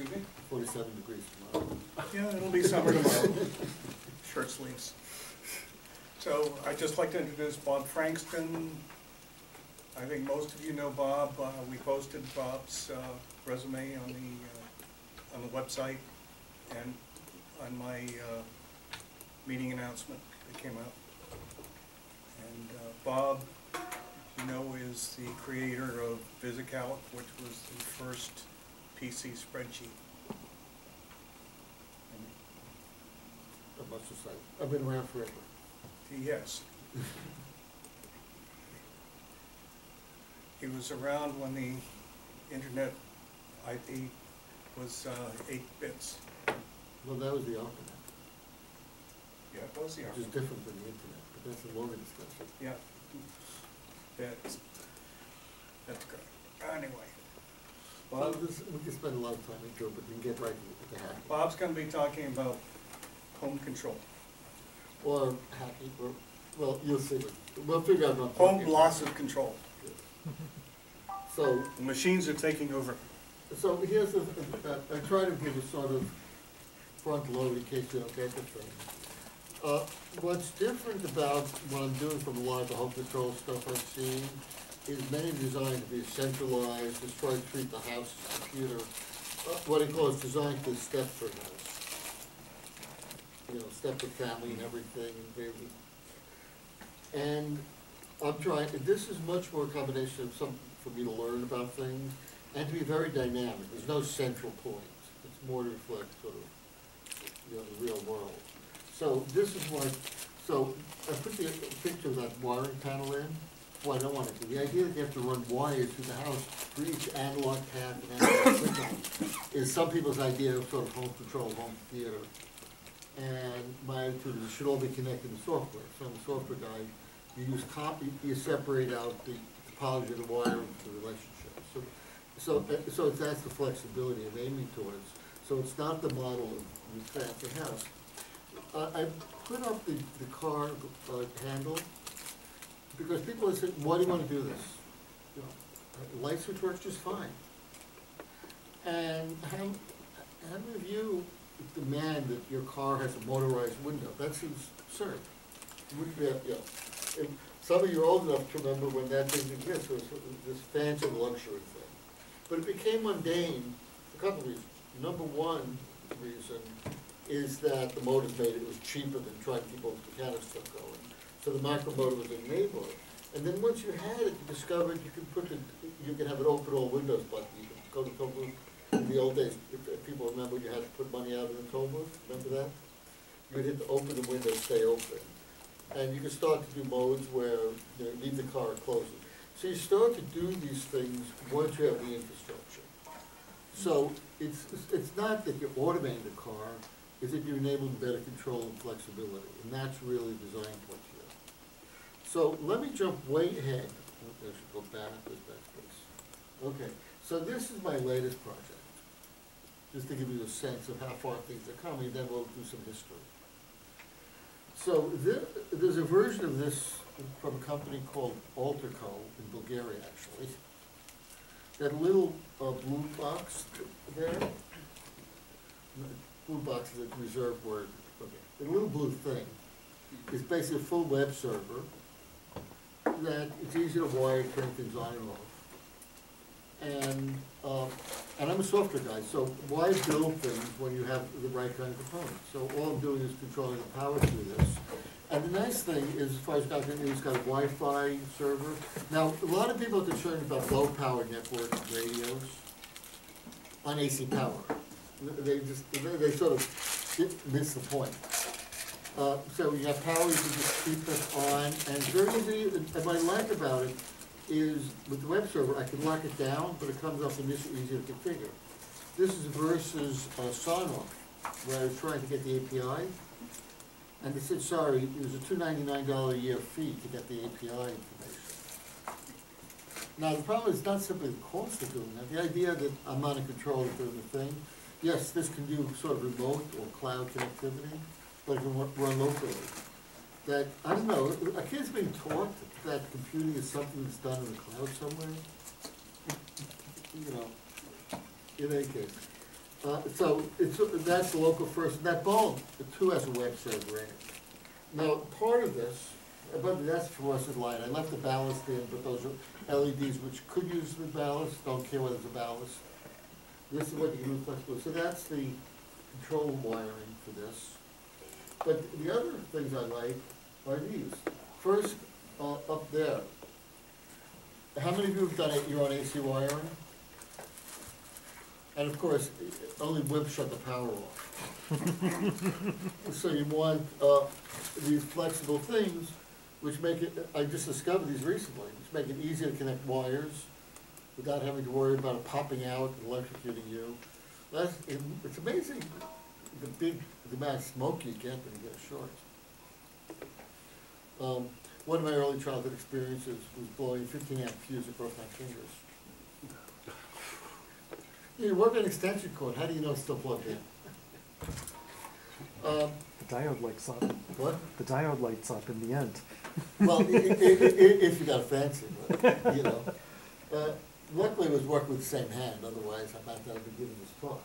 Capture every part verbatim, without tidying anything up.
Zigbee? forty-seven degrees tomorrow. Yeah, it'll be summer tomorrow. Shirt sleeves. So I'd just like to introduce Bob Frankston. I think most of you know Bob. Uh, we posted Bob's uh, resume on the uh, on the website and on my uh, meeting announcement that came out. And uh, Bob, you know, is the creator of VisiCalc, which was the first P C spreadsheet. I've been around forever. Yes. He was around when the internet I P was uh, eight bits. Well, that was the ARPANET. Yeah, it was the ARPANET. Which is different than the internet, but that's a longer discussion. Yeah. That's, that's great. Anyway. Bob, well, this, we can spend a lot of time intro, but we can get right to the hacking. Bob's going to be talking about home control. Or hacking, or, well, you'll see. We'll figure out what home loss of control. So the machines are taking over. So here's a, a, I try to give a sort of front load in case you don't get the thing. Uh, what's different about what I'm doing from a lot of the home control stuff I've seen is many designed to be centralized, just try to treat the house as a computer, uh, what it calls design for Stepford house. You know, Stepford family and everything, and baby. And I'm trying, this is much more a combination of something for me to learn about things and to be very dynamic. There's no central point. It's more to reflect sort of, you know, the real world. So this is what, so I put the picture of that wiring panel in. Well, I don't want it to. The idea that you have to run wires through the house for each analog path and analog signal is some people's idea of sort of home control, home theater. And my attitude is it should all be connected to software. So I'm a software guy. You use copy, you separate out the topology of the wire and the relationship. So, so, so that's the flexibility of aiming towards. So it's not the model of the fancy house. Uh, I put up the, the car uh, handle because people are saying, why do you want to do this? You know, light switch works just fine. And how, how many of you demand that your car has a motorized window? That seems absurd. Yeah, yeah. And some of you are old enough to remember when that thing existed, was this fancy luxury thing. But it became mundane for a couple of reasons. Number one reason is that the motor made it was cheaper than trying to keep all the mechanics stuff going. So the micro motor was enabled. And then once you had it, you discovered you could put it, you could have an open all windows button. You could go to the toll booth. In the old days, if people remember, you had to put money out of the toll booth. Remember that? You would hit the open the window, stay open. And you can start to do modes where you know, leave the car or close it. So you start to do these things once you have the infrastructure. So it's it's not that you're automating the car, it's that you're enabling better control and flexibility. And that's really the design point here. So let me jump way ahead. I should go back to this. Okay, so this is my latest project. Just to give you a sense of how far things are coming, then we'll do some history. So this, there's a version of this from a company called Alterco in Bulgaria, actually. That little uh, blue box there, blue box is a reserved word. Okay. The little blue thing is basically a full web server that it's easy to wire, turn things on and off. And uh, and I'm a software guy, so why build things when you have the right kind of components? So all I'm doing is controlling the power through this. And the nice thing is, as far as I can, it's got a Wi-Fi server. Now, a lot of people are concerned about low-power network radios on A C power. They just they, they sort of miss the point. Uh, so you have power, you can just keep it on, and very easy. And what I like about it is with the web server, I can lock it down, but it comes up and it's easier to configure. This is versus uh, Sonoff, where I was trying to get the A P I, and they said, sorry, it was a two ninety-nine a year fee to get the A P I information. Now, the problem is not simply the cost of doing that, the idea that I'm not in control of doing the thing. Yes, this can do sort of remote or cloud connectivity, but it can run locally. That, I don't know, a kid's been taught that computing is something that's done in the cloud somewhere. You know, in any case. Uh, so it's, that's the local first. That bulb, it too has a web server in it. Now, part of this, but that's fluorescent light. I left the ballast in, but those are L E Ds which could use the ballast. Don't care whether it's a ballast. This is what you can do flexible. So that's the control wiring for this. But the other things I like are these. First, uh, up there. How many of you have done it, your own A C wiring? And of course, only wimps shut the power off. So you want uh, these flexible things, which make it, I just discovered these recently, which make it easy to connect wires without having to worry about it popping out and electrocuting you. That's, it, it's amazing the big, the amount of smoke you get when you get a short. Um, one of my early childhood experiences was blowing a fifteen amp fuse across my fingers. You work an extension cord. How do you know it's still plugged in? Um, the diode lights up. What? The diode lights up in the end. Well, it, it, it, it, if you got fancy, but, you know. Uh, luckily, it was working with the same hand. Otherwise, I might not have been giving this talk.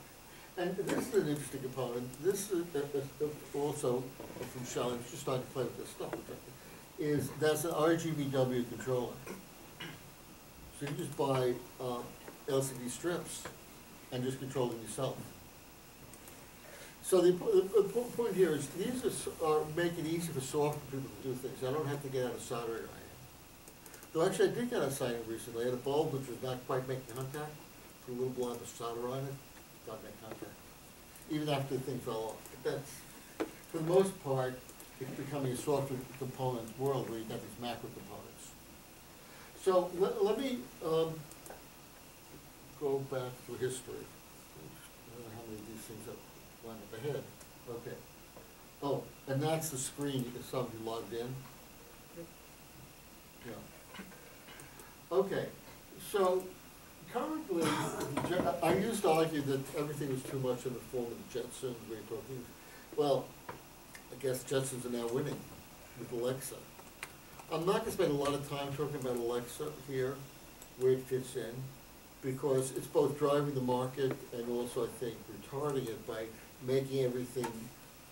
And this is an interesting component. This is also from Shelly. Just starting to play with this stuff. Is that's an R G B W controller. So you just buy uh, L C D strips and just controlling yourself. So the, the, the point here is these are, are make it easy for software people to do things. I don't have to get out of soldering iron. Though actually I did get out of soldering recently. I had a bulb which was not quite making contact. Put a little blob of solder on it, not make contact. Even after the thing fell off. But that's, for the most part, it's becoming a software component world where you've got these macro components. So let, let me, um, go back to history. I don't know how many of these things up line up ahead. Okay. Oh, and that's the screen if somebody logged in. Yeah. Okay. So currently, I used to argue that everything was too much in the form of the Jetsons. We were talking. Well, I guess Jetsons are now winning with Alexa. I'm not going to spend a lot of time talking about Alexa here, where it fits in, because it's both driving the market and also, I think, retarding it by making everything,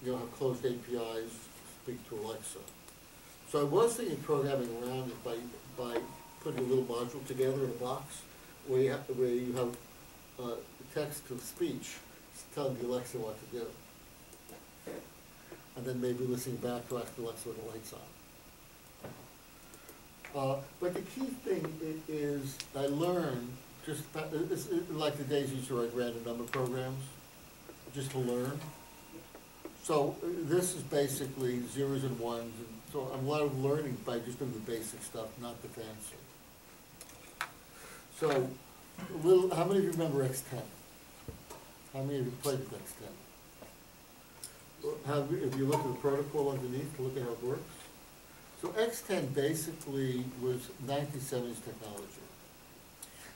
you know, have closed A P Is speak to Alexa. So I was thinking programming around it by, by putting a little module together in a box where you have, where you have uh, text to speech telling the Alexa what to do. And then maybe listening back to ask Alexa what the light's on. Uh, but the key thing is I learned just about, it's like the days you used to write random number programs, just to learn. So this is basically zeros and ones. And so I'm a lot of learning by just doing the basic stuff, not the fancy. So little, how many of you remember X ten? How many of you played with X ten? Have you, if you look at the protocol underneath, look at how it works. So X ten basically was nineteen seventies technology.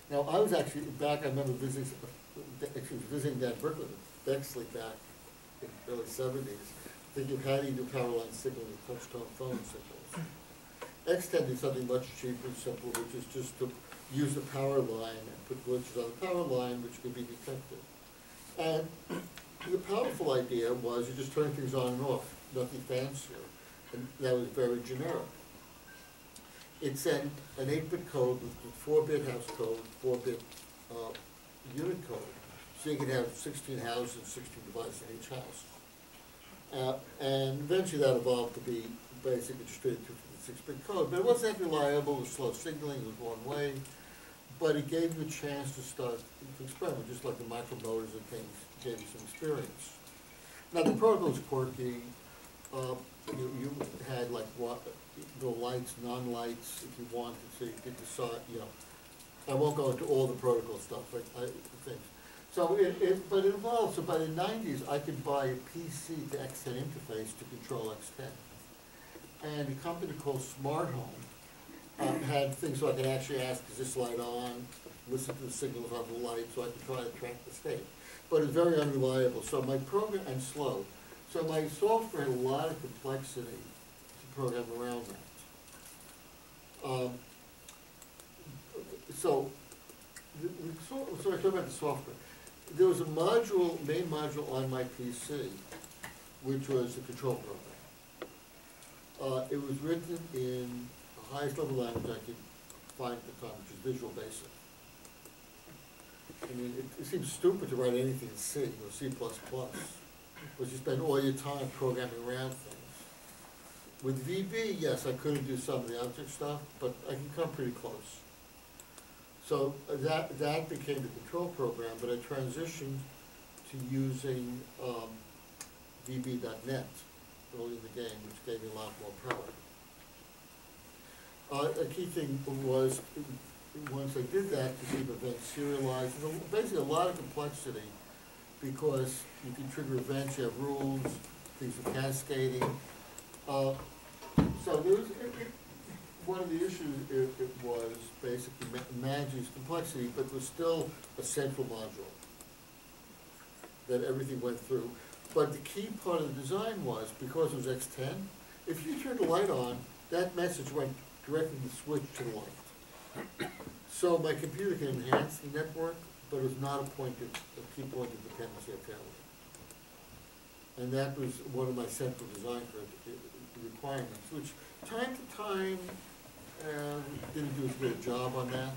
Now, I was actually back, I remember visiting, actually visiting Dan Brooklyn, Bexley back in the early seventies, thinking, how do you do power line signaling with touch tone phone signals? X ten did something much cheaper and simpler, which is just to use the power line and put glitches on the power line, which could be detected. And the powerful idea was you just turn things on and off, nothing fancier. And that was very generic. It sent an eight bit code with four bit house code, four bit uh, unit code. So you could have sixteen houses, sixteen devices in each house. Uh, and eventually that evolved to be basically distributed two fifty-six bit code. But it wasn't that reliable, it was slow signaling, it was one way. But it gave you a chance to start to experiment, just like the micromotors and things gave you some experience. Now the protocol was quirky. Uh, you, you had like what? The lights, non-lights, if you wanted, so you could decide, you know. I won't go into all the protocol stuff, but I think. So it, it, but it evolved, so by the nineties, I could buy a P C to X ten interface to control X ten. And a company called Smart Home um, had things so I could actually ask, is this light on? Listen to the signals on the light, so I could try to track the state. But it's very unreliable, so my program, and slow. So my software had a lot of complexity program around that. Um, so, the, the, so, so I talk about the software. there was a module, main module on my P C, which was the control program. Uh, it was written in the highest level language I could find at the time, which is Visual Basic. I mean, it, it seems stupid to write anything in C or C plus plus, because you spend all your time programming around things. With V B, yes, I couldn't do some of the object stuff, but I can come pretty close. So that, that became the control program, but I transitioned to using um, V B dot net early in the game, which gave me a lot more power. Uh, a key thing was, once I did that, to keep events serialized. There's a, basically a lot of complexity, because you can trigger events, you have rules, things are cascading. Uh, so there was, it, it, one of the issues it, it was basically ma managing complexity, but it was still a central module that everything went through. But the key part of the design was, because it was X ten, if you turned the light on, that message went directly to the switch to the light. So my computer can enhance the network, but it was not a point of, a key point of dependency or failure. And that was one of my central design requirements, which time to time uh, didn't do as good a job on that.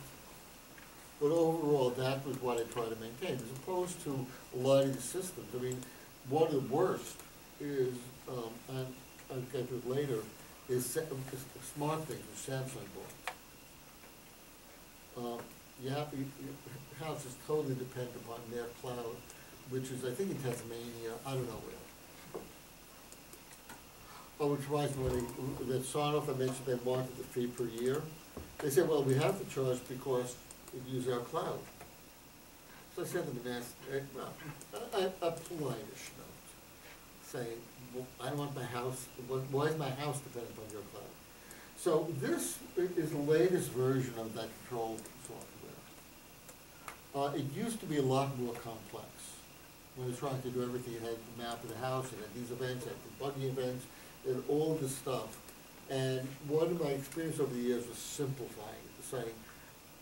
But overall, that was what I tried to maintain, as opposed to a lot of the systems. I mean, one of the worst is, um, and I'll get to it later, is Smart Things that Samsung bought. Uh, you have, you, your house is totally dependent upon their cloud, which is, I think, in Tasmania, I don't know where. Oh, which reminds me, that Sonoff, I mentioned they market the fee per year. They said, well, we have to charge because it uses our cloud. So I sent them an ask, well, a polite-ish note, saying, well, I don't want my house, why is my house dependent on your cloud? So this is the latest version of that control software. Uh, it used to be a lot more complex. When I was trying to do everything, it had the map of the house, it had these events, it had the buggy events, it had all this stuff. And one of my experience over the years was simplifying it, saying,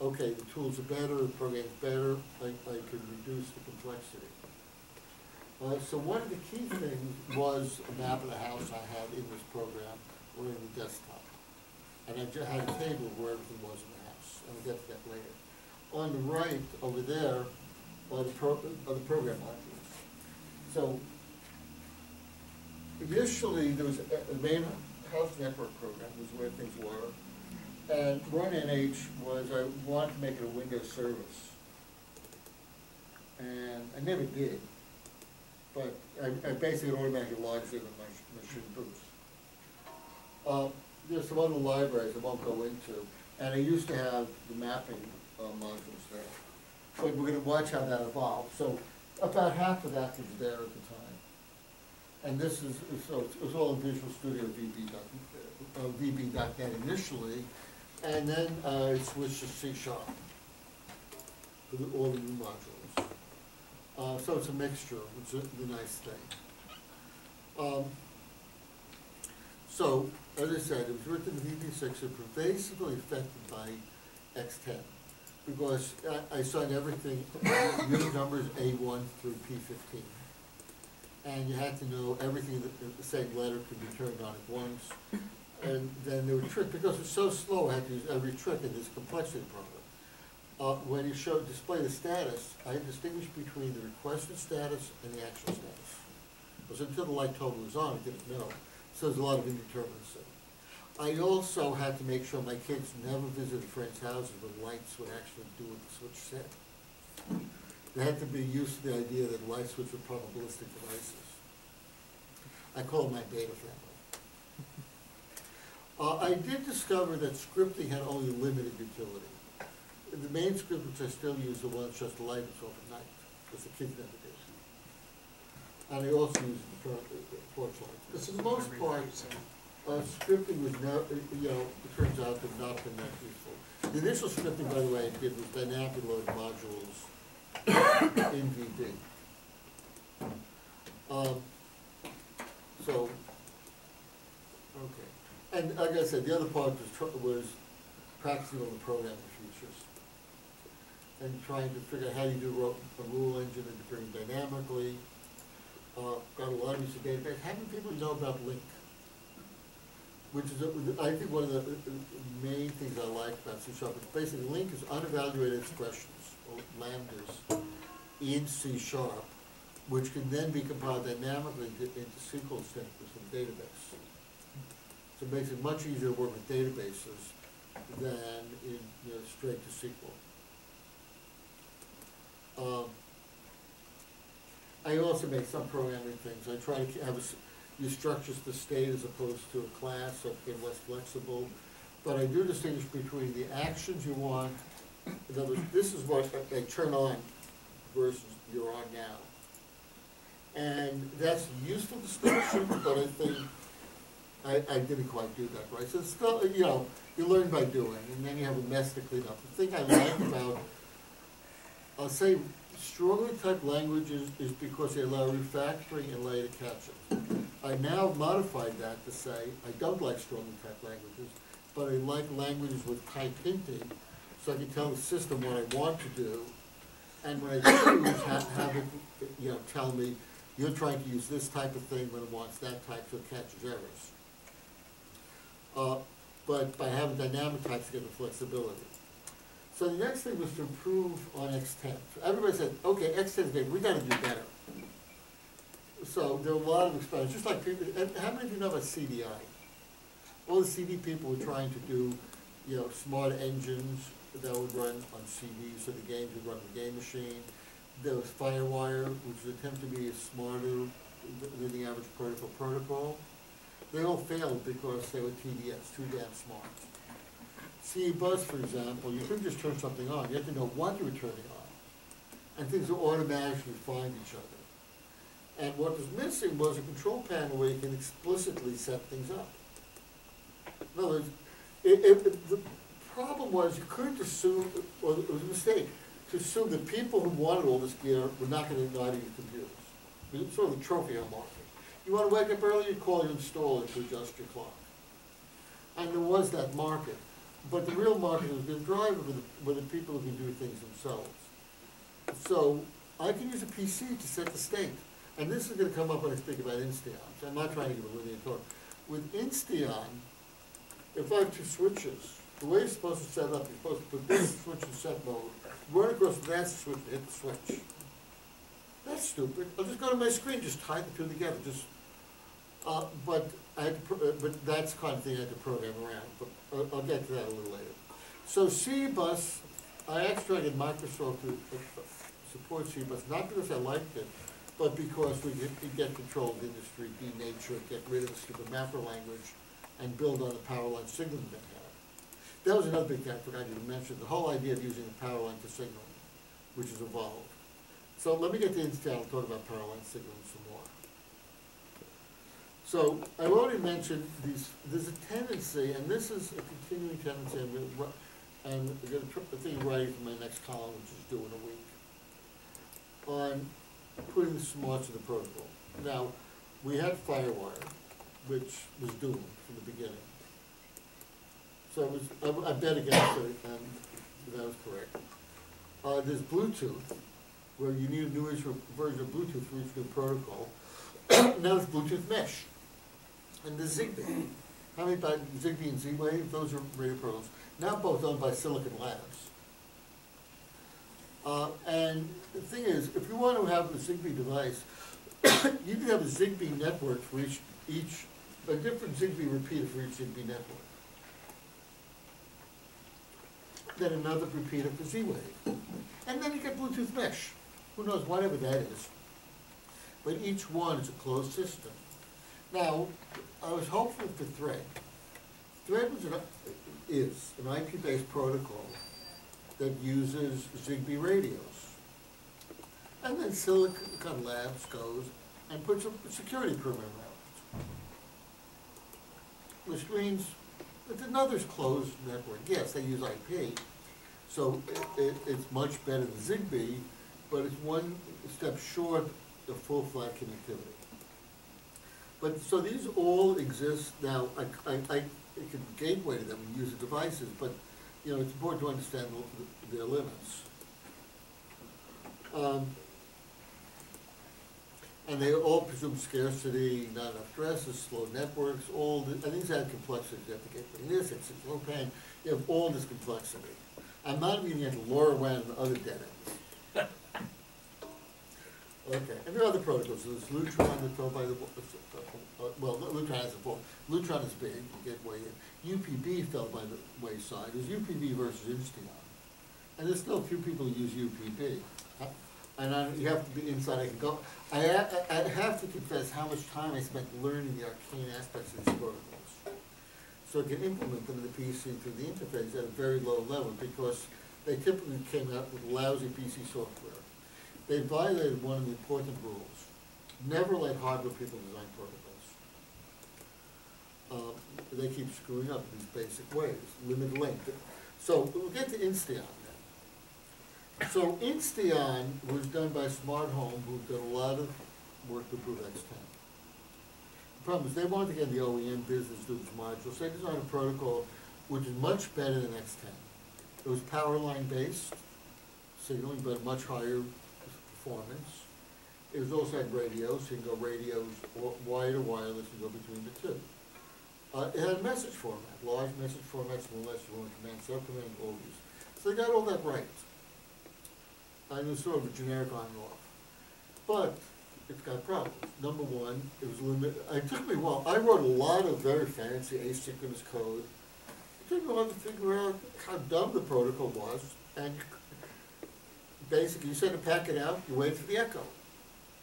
okay, the tools are better, the program's better, I, I can reduce the complexity. Uh, so one of the key things was a map of the house I had in this program or in the desktop. And I just had a table where everything was in the house, and I'll get to that later. On the right, over there, are the, pro are the program modules. So initially, there was a, the main house network program was where things were. And run N H was, I wanted to make it a Windows service. And I never did. But I, I basically automatically logged in on my machine booth. Uh, there's some other libraries I won't go into. And I used to have the mapping uh, modules there. But we're going to watch how that evolved. So about half of that was there at the time. And this is, so it was all in Visual Studio V B dot net initially. And then uh, it switched to C sharp for the, all the new modules. Uh, so it's a mixture, which is the nice thing. Um, so, as I said, it was written in V B six and pervasively affected by X ten. Because I, I signed everything, new numbers A one through P fifteen. And you had to know everything that the same letter could be turned on at once. And then there were tricks, because it was so slow, I had to use every trick in this complexity problem. Uh, when you showed display the status, I distinguished between the requested status and the actual status. Because until the light total was on, I didn't know. So there's a lot of indeterminacy. I also had to make sure my kids never visited friends' houses when lights would actually do what the switch said. They had to be used to the idea that light switches were probabilistic devices. I called my beta family. Uh, I did discover that scripting had only limited utility. The main script, which I still use, the one that shuts the light off at night, because the kids never did. And I also use the porch light. But for the most part, uh, scripting was never, you know, it turns out, to not been that useful. The initial scripting, by the way, I did was dynamically load modules in V B. Um, so, okay. And like I said, the other part was, was practicing on the programming features. and trying to figure out how you do a rule engine and to bring dynamically. Uh, got a lot of use of database. Having people know about Link, which is, a, I think, one of the main things I like about C sharp. It's basically Link is unevaluated expressions, or lambdas, in C sharp, which can then be compiled dynamically into S Q L samples of database. So it makes it much easier to work with databases than in, you know, straight to S Q L. Um, I also make some programming things. I try to have a, use structures to state as opposed to a class, so it's less flexible. But I do distinguish between the actions you want. In other words, this is what I turn on versus you're on now. And that's a useful distinction, but I think I, I didn't quite do that right. So it's still, you know, you learn by doing, and then you have a mess to clean up. The thing I like about, I'll say, strongly typed languages is because they allow refactoring and layer catching. I now modified that to say I don't like strongly typed languages, but I like languages with type hinting, so I can tell the system what I want to do, and when I choose, have, have it, you know, tell me you're trying to use this type of thing when it wants that type, so it catches errors. Uh, but by having dynamic types, you get the flexibility. So the next thing was to improve on X ten. So everybody said, okay, X ten is big, we gotta do better. So there are a lot of experiments, just like people, and how many of you know about C D I? All the C D people were trying to do, you know, smart engines that would run on C Ds, so the games would run the game machine. There was Firewire, which was attempted to be smarter than the average protocol protocol. They all failed because they were T D S, too damn smart. CEBus, for example, you couldn't just turn something on. You had to know what you were turning on. And things will automatically find each other. And what was missing was a control panel where you can explicitly set things up. In other words, it, it, the problem was you couldn't assume, or it was a mistake, to assume that people who wanted all this gear were not going to invite you to computers. It's sort of a trophy on market. You want to wake up early, you call your installer to adjust your clock. And there was that market. But the real market has been driven with the, with the people who can do things themselves. So I can use a P C to set the state. And this is going to come up when I speak about Insteon. So I'm not trying to give a linear talk. With Insteon, if I have two switches, the way you're supposed to set it up, you're supposed to put this switch in set mode, run across that switch and hit the switch. That's stupid. I'll just go to my screen, just tie the two together. Just, uh, but, I had to pro but that's the kind of thing I had to program around. But I'll, I'll get to that a little later. So CEBus, I extracted Microsoft to support CEBus, not because I liked it, but because we could get control of the industry, denature, get rid of the stupid mapper language, and build on the Powerline signaling that had. That was another big tactic I didn't mention, the whole idea of using the Powerline to signal, which has evolved. So let me get to Insteon and talk about Powerline signaling some more. So I've already mentioned these, there's a tendency, and this is a continuing tendency, I'm going to, I'm going to think right in my next column, which is due in a week, on putting the smarts in the protocol. Now, we had Firewire, which was doomed from the beginning. So it was, I, I bet against it, and that was correct. Uh, there's Bluetooth, where you need a new version of Bluetooth for each new protocol. Now it's Bluetooth Mesh. And there's Zigbee. How many by Zigbee and Z-Wave? Those are radio protocols. Now both owned by Silicon Labs. Uh, and the thing is, if you want to have a Zigbee device, you can have a Zigbee network for each, each, a different Zigbee repeater for each Zigbee network. Then another repeater for Z-Wave. And then you get Bluetooth Mesh. Who knows, whatever that is. But each one is a closed system. Now, I was hopeful for Thread. Thread was an, is an I P-based protocol that uses Zigbee radios. And then Silicon Labs goes and puts a security program around it, which means it's another closed network. Yes, they use I P, so it, it, it's much better than Zigbee, but it's one step short the full-flat connectivity. But so these all exist now. I, I, I can gateway to them and use the devices, but you know it's important to understand their limits. Um, and they all presume scarcity, not enough dresses, slow networks, all the, and these add complexity. You have to get from this, it's low paying. You have all this complexity. I'm not even going to LoRaWAN and other dead ends. Okay, and there are other protocols. There's Lutron that's owned by the, well, Lutron has a ball. Lutron is big, you get way in. U P B fell by the wayside. There's U P B versus Insteon. And there's still few people who use U P B. And I, you have to be inside, I can go. I, I, I have to confess how much time I spent learning the arcane aspects of these protocols. So I can implement them in the P C through the interface at a very low level because they typically came out with lousy P C software. They violated one of the important rules. Never let hardware people design protocols. Um, they keep screwing up in these basic ways. Limited length. So we'll get to Insteon. So Insteon was done by Smart Home, who did a lot of work to improve X ten. The problem is they wanted to get in the O E M business, do these modules. They designed a protocol which is much better than X ten. It was power line based signaling, but much higher performance. It was also had radios, so you can go radios wire to wireless and go between the two. Uh, it had a message format, large message formats, unless you want to command, subcommand, all these. So they got all that right. I knew sort of a generic on and off. But it's got problems. Number one, it was limited. It took me a while. I wrote a lot of very fancy asynchronous code. It took me a while to figure out how dumb the protocol was. And basically, you send a packet out, you wait for the echo.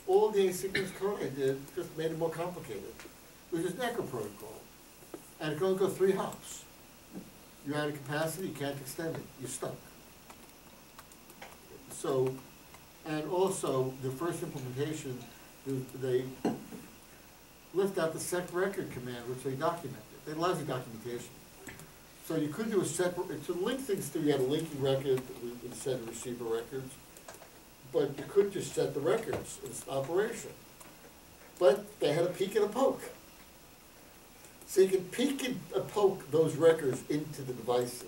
All the asynchronous code I did just made it more complicated. It was just an echo protocol. And it can only go three hops. You're out of capacity, you can't extend it. You're stuck. So, and also, the first implementation, they left out the set record command, which they documented. They lousy documentation. So you could do a separate, to link things to, you had a linking record instead of receiver records, but you could just set the records. It's operation. But they had a peek and a poke. So you could peek and poke those records into the devices.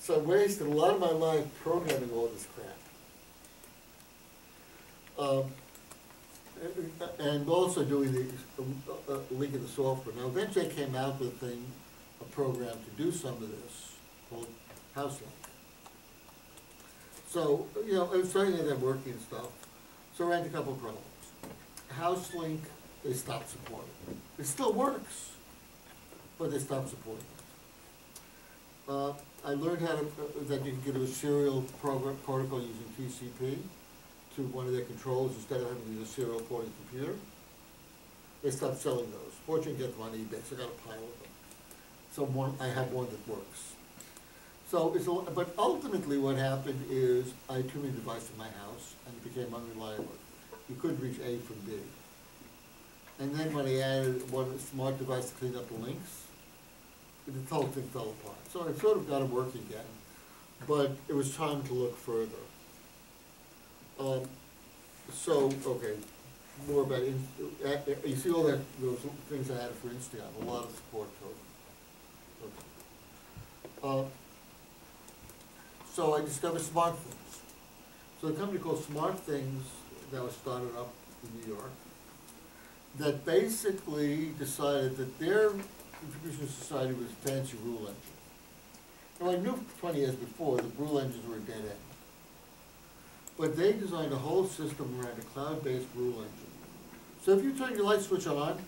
So I wasted a lot of my life programming all this crap. Um, and also doing the uh, link in the software. Now eventually I came out with a thing, a program to do some of this called HouseLink. So, you know, I was starting to get working and stuff. So I ran into a couple of problems. HouseLink, they stopped supporting it. It still works, but they stopped supporting it. Uh, I learned how to, uh, that you can get a serial program, protocol using T C P to one of their controls instead of having to use a serial port on the computer. They stopped selling those. Fortunately, I get them on eBay, so I got a pile of them. So one, I have one that works. So it's a, but ultimately what happened is I had too many devices in my house and it became unreliable. You couldn't reach A from B. And then when I added one smart device to clean up the links, the whole thing fell apart. So I sort of got it working again, but it was time to look further. Um, so, okay, more about, in, uh, you see all that, those things I added for Insteon, a lot of support code. Okay. Uh, so I discovered Smart Things. So a company called Smart Things that was started up in New York, that basically decided that their Contribution Society was a fancy rule engine. Now I knew twenty years before the rule engines were a dead end. But they designed a whole system around a cloud-based rule engine. So if you turn your light switch on,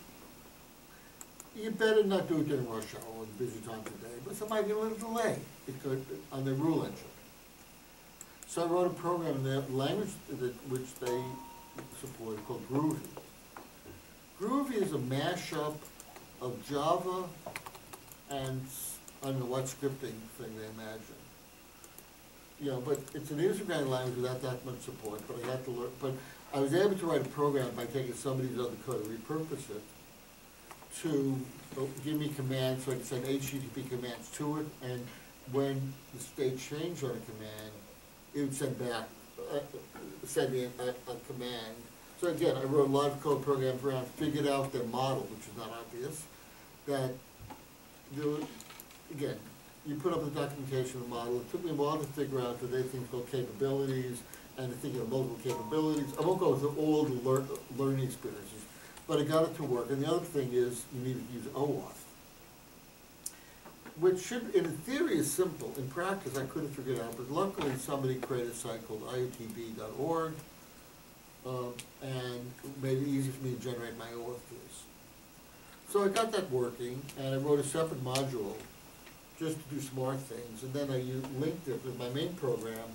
you better not do it during rush hour or the busy time of the day, but there might be a little delay it could, on the rule engine. So I wrote a program in their language that, which they supported called Groovy. Groovy is a mashup of Java and I don't know what scripting thing they imagine. You know, but it's an user-generated language without that much support, but I had to learn, but I was able to write a program by taking somebody's other code and repurpose it to give me commands so I could send H T T P commands to it, and when the state changed on a command, it would send back, uh, send me a, a command. So again, I wrote a lot of code programs around, figured out their model, which is not obvious, that, there was, again, you put up the documentation of the model. It took me a while to figure out that they think called capabilities and thinking of local capabilities. I won't go through all the lear learning experiences, but I got it to work. And the other thing is you needed to use OAuth, which should, in theory, is simple. In practice, I couldn't figure it out, but luckily somebody created a site called I O T B dot org um, and made it easy for me to generate my OAuth keys. So I got that working, and I wrote a separate module just to do smart things, and then I used, linked it with my main program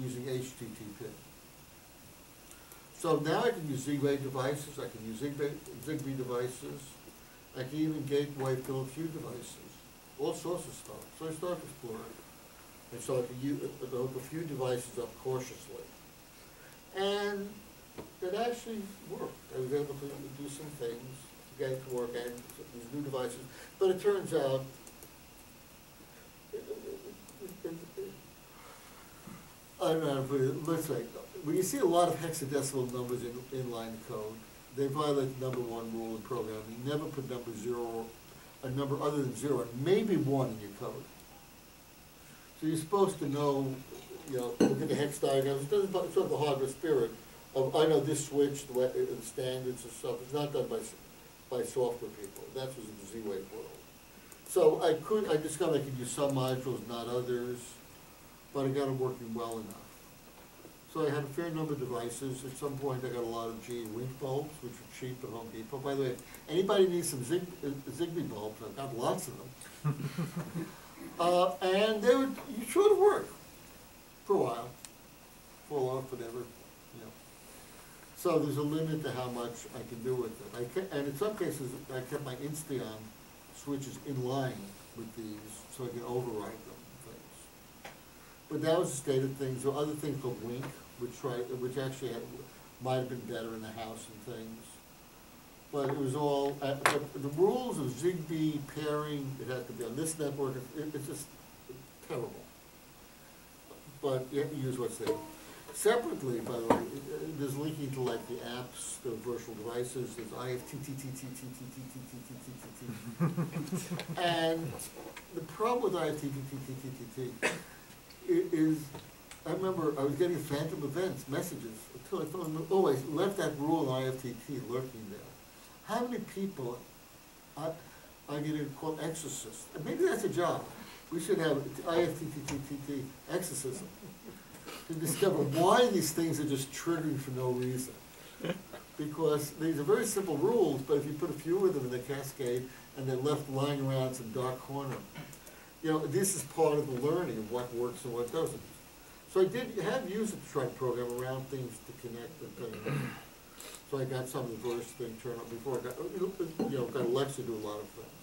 using H T T P. So now I can use Z-Wave devices, I can use Zigbee, Zigbee devices, I can even gateway Philips Hue devices, all sorts of stuff. So I started exploring. And so I could use a few devices up cautiously. And it actually worked. I was able to do some things to get it to work and these new devices. But it turns out I don't know, but let's say, when you see a lot of hexadecimal numbers in inline code, they violate the number one rule in programming. You never put number zero, a number other than zero, and maybe one in your code. So you're supposed to know, you know, look at the hex diagrams. It doesn't sort of the hardware spirit of, I know this switch, the, way, the standards and stuff. It's not done by by software people. That's what's in the Z-Wave world. So I could, I discovered I could use some modules, not others, but I got it working well enough. So I had a fair number of devices. At some point I got a lot of G E Wink bulbs, which were cheap at Home Depot. By the way, anybody needs some Zig, uh, Zigbee bulbs, I've got lots of them. uh, and they would, you sure to work for a while, fall off, whatever, you know. So there's a limit to how much I can do with it. I kept, and in some cases, I kept my Insteon switches in line with these so I can override them. But that was the state of things. There were other things called Wink, which tried, which actually had, might have been better in the house and things. But it was all, uh, the, the rules of Zigbee pairing, it had to be on this network, it, it's just terrible. But you have to use what's there. Separately, by the way, there's linking to like the apps, the virtual devices, there's I F T T T, and the problem with I F T T T, it is, I remember I was getting phantom events, messages, until I found, oh, I left that rule on I F T T lurking there. How many people are, are going to call exorcists? Maybe that's a job. We should have I F T T T T T exorcism to discover why these things are just triggering for no reason. Because these are very simple rules, but if you put a few of them in the cascade and they're left lying around some dark corner, you know, this is part of the learning of what works and what doesn't. So I did have used the try program around things to connect and things. So I got some of the verse thing turned up before I got, you know, got Alexa to do a lot of things.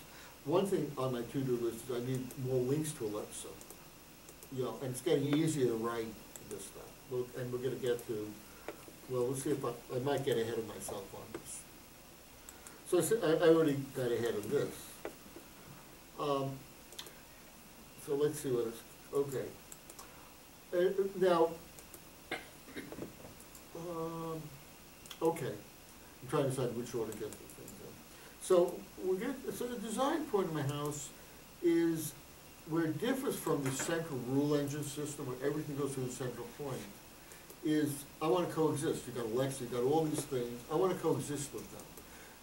One thing on my to-do list is I need more links to Alexa. You know, and it's getting easier to write this stuff. We'll, and we're going to get to, well, we'll see if I, I might get ahead of myself on this. So I, I already got ahead of this. Um, So let's see what it's, okay. Uh, now, um, okay. I'm trying to decide which order to get the things in. So, we're get, so the design point of my house is where it differs from the central rule engine system where everything goes through the central point is I want to coexist. You've got Alexa, you've got all these things. I want to coexist with them.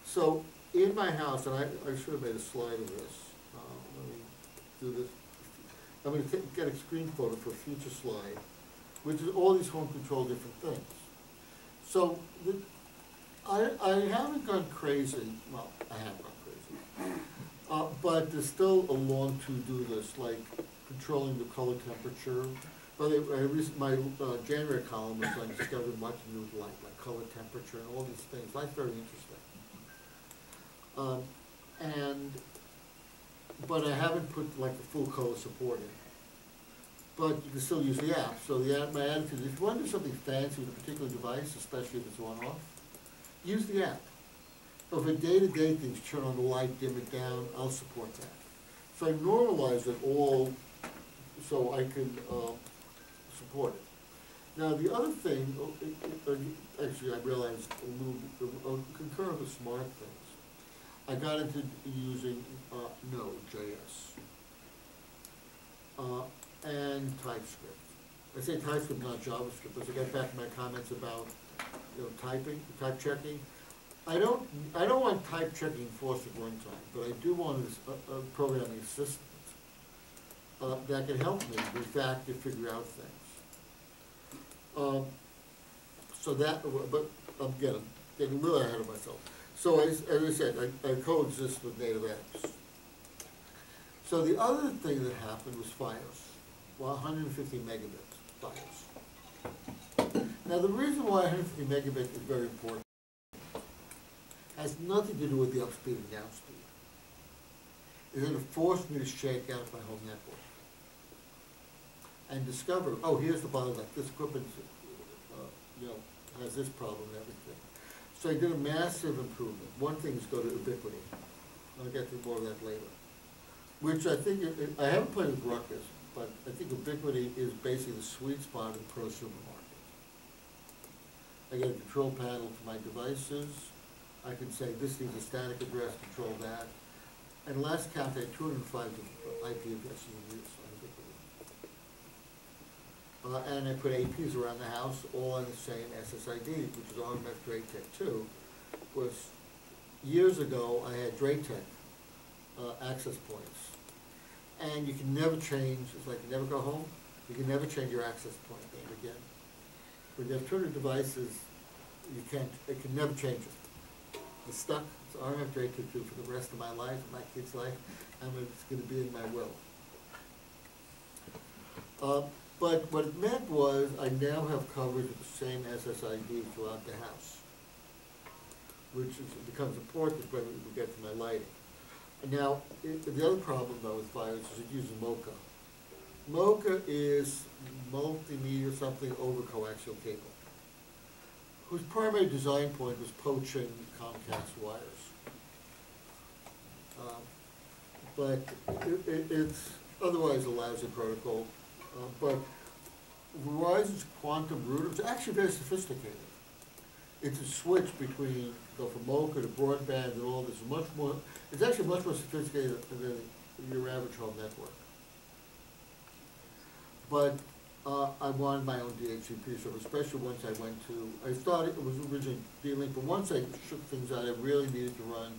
So in my house, and I, I should have made a slide of this. Uh, let me do this. I'm going to get a screen photo for a future slide, which is all these home control different things. So the, I, I haven't gone crazy. Well, I have gone crazy. Uh, but there's still a long to-do list, like controlling the color temperature. By the way, I recently, my uh, January column was I discovered much new light, like color temperature and all these things. That's very interesting. Um, and... But I haven't put like the full color support in. But you can still use the app. So the app, my attitude is if you want to do something fancy with a particular device, especially if it's one-off, use the app. But for day-to-day things, turn on the light, dim it down, I'll support that. So I normalize it all so I can uh, support it. Now the other thing, actually I realized a little bit, concurrent with smart things. I got into using uh, Node.js uh, and TypeScript. I say TypeScript, not JavaScript, but to get back to my comments about, you know, typing, type checking. I don't, I don't want type checking enforced at runtime, but I do want a, a programming assistant uh, that can help me with that to figure out things. Um, so that, but I'm getting, getting a little ahead of myself. So as, as I said, I, I coexist with native apps. So the other thing that happened was FIOS, one hundred fifty megabits FIOS. Now the reason why one hundred fifty megabit is very important has nothing to do with the upspeed and downspeed. Is that it forced me to shake out my whole network and discover, oh, here's the bottleneck. This equipment, uh, you know, has this problem and everything. So I did a massive improvement. One thing is go to Ubiquiti. I'll get to more of that later. Which I think, it, it, I haven't played with Ruckus, but I think Ubiquiti is basically the sweet spot in pro supermarket. I get a control panel for my devices. I can say this needs a static address, control that. And last count, I had two hundred five I P addresses in use on Ubiquiti. Uh, and I put A Ps around the house, all on the same S S I D, which is R M F Draytech too. Was years ago, I had Draytech Uh, access points, and you can never change. It's like you never go home. You can never change your access point name again. When you have two hundred devices, you can't. It can never change it. It's stuck. It's R M F Draytech two for the rest of my life, my kid's life, and it's going to be in my will. Uh, but what it meant was I now have coverage of the same S S I D throughout the house, which is, becomes important when we get to my lighting. Now, it, the other problem, though, with FIOS is it uses MoCA. MoCA is multimedia something over coaxial cable, whose primary design point was poaching Comcast wires. Um, but it, it, it's otherwise a lousy protocol. Uh, but Verizon's quantum router is actually very sophisticated. It's a switch between, go from MoCA to broadband and all this. Much more, it's actually much more sophisticated than your average home network. But uh, I wanted my own D H C P server, especially once I went to, I started, it was originally D-Link, but once I shook things out, I really needed to run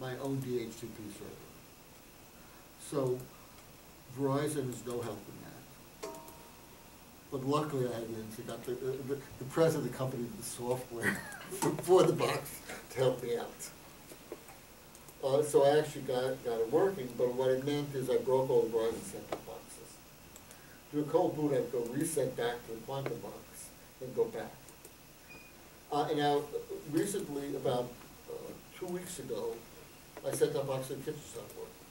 my own D H C P server. So Verizon is no help in that. But luckily, I had I got the, the, the president of the company did the software for the box to help me out. Uh, so I actually got, got it working, but what it meant is I broke all the Verizon set-top boxes. Do a cold boot, I'd go reset back to the quantum box and go back. Uh, and now, recently, about uh, two weeks ago, I set that box in the kitchen started working.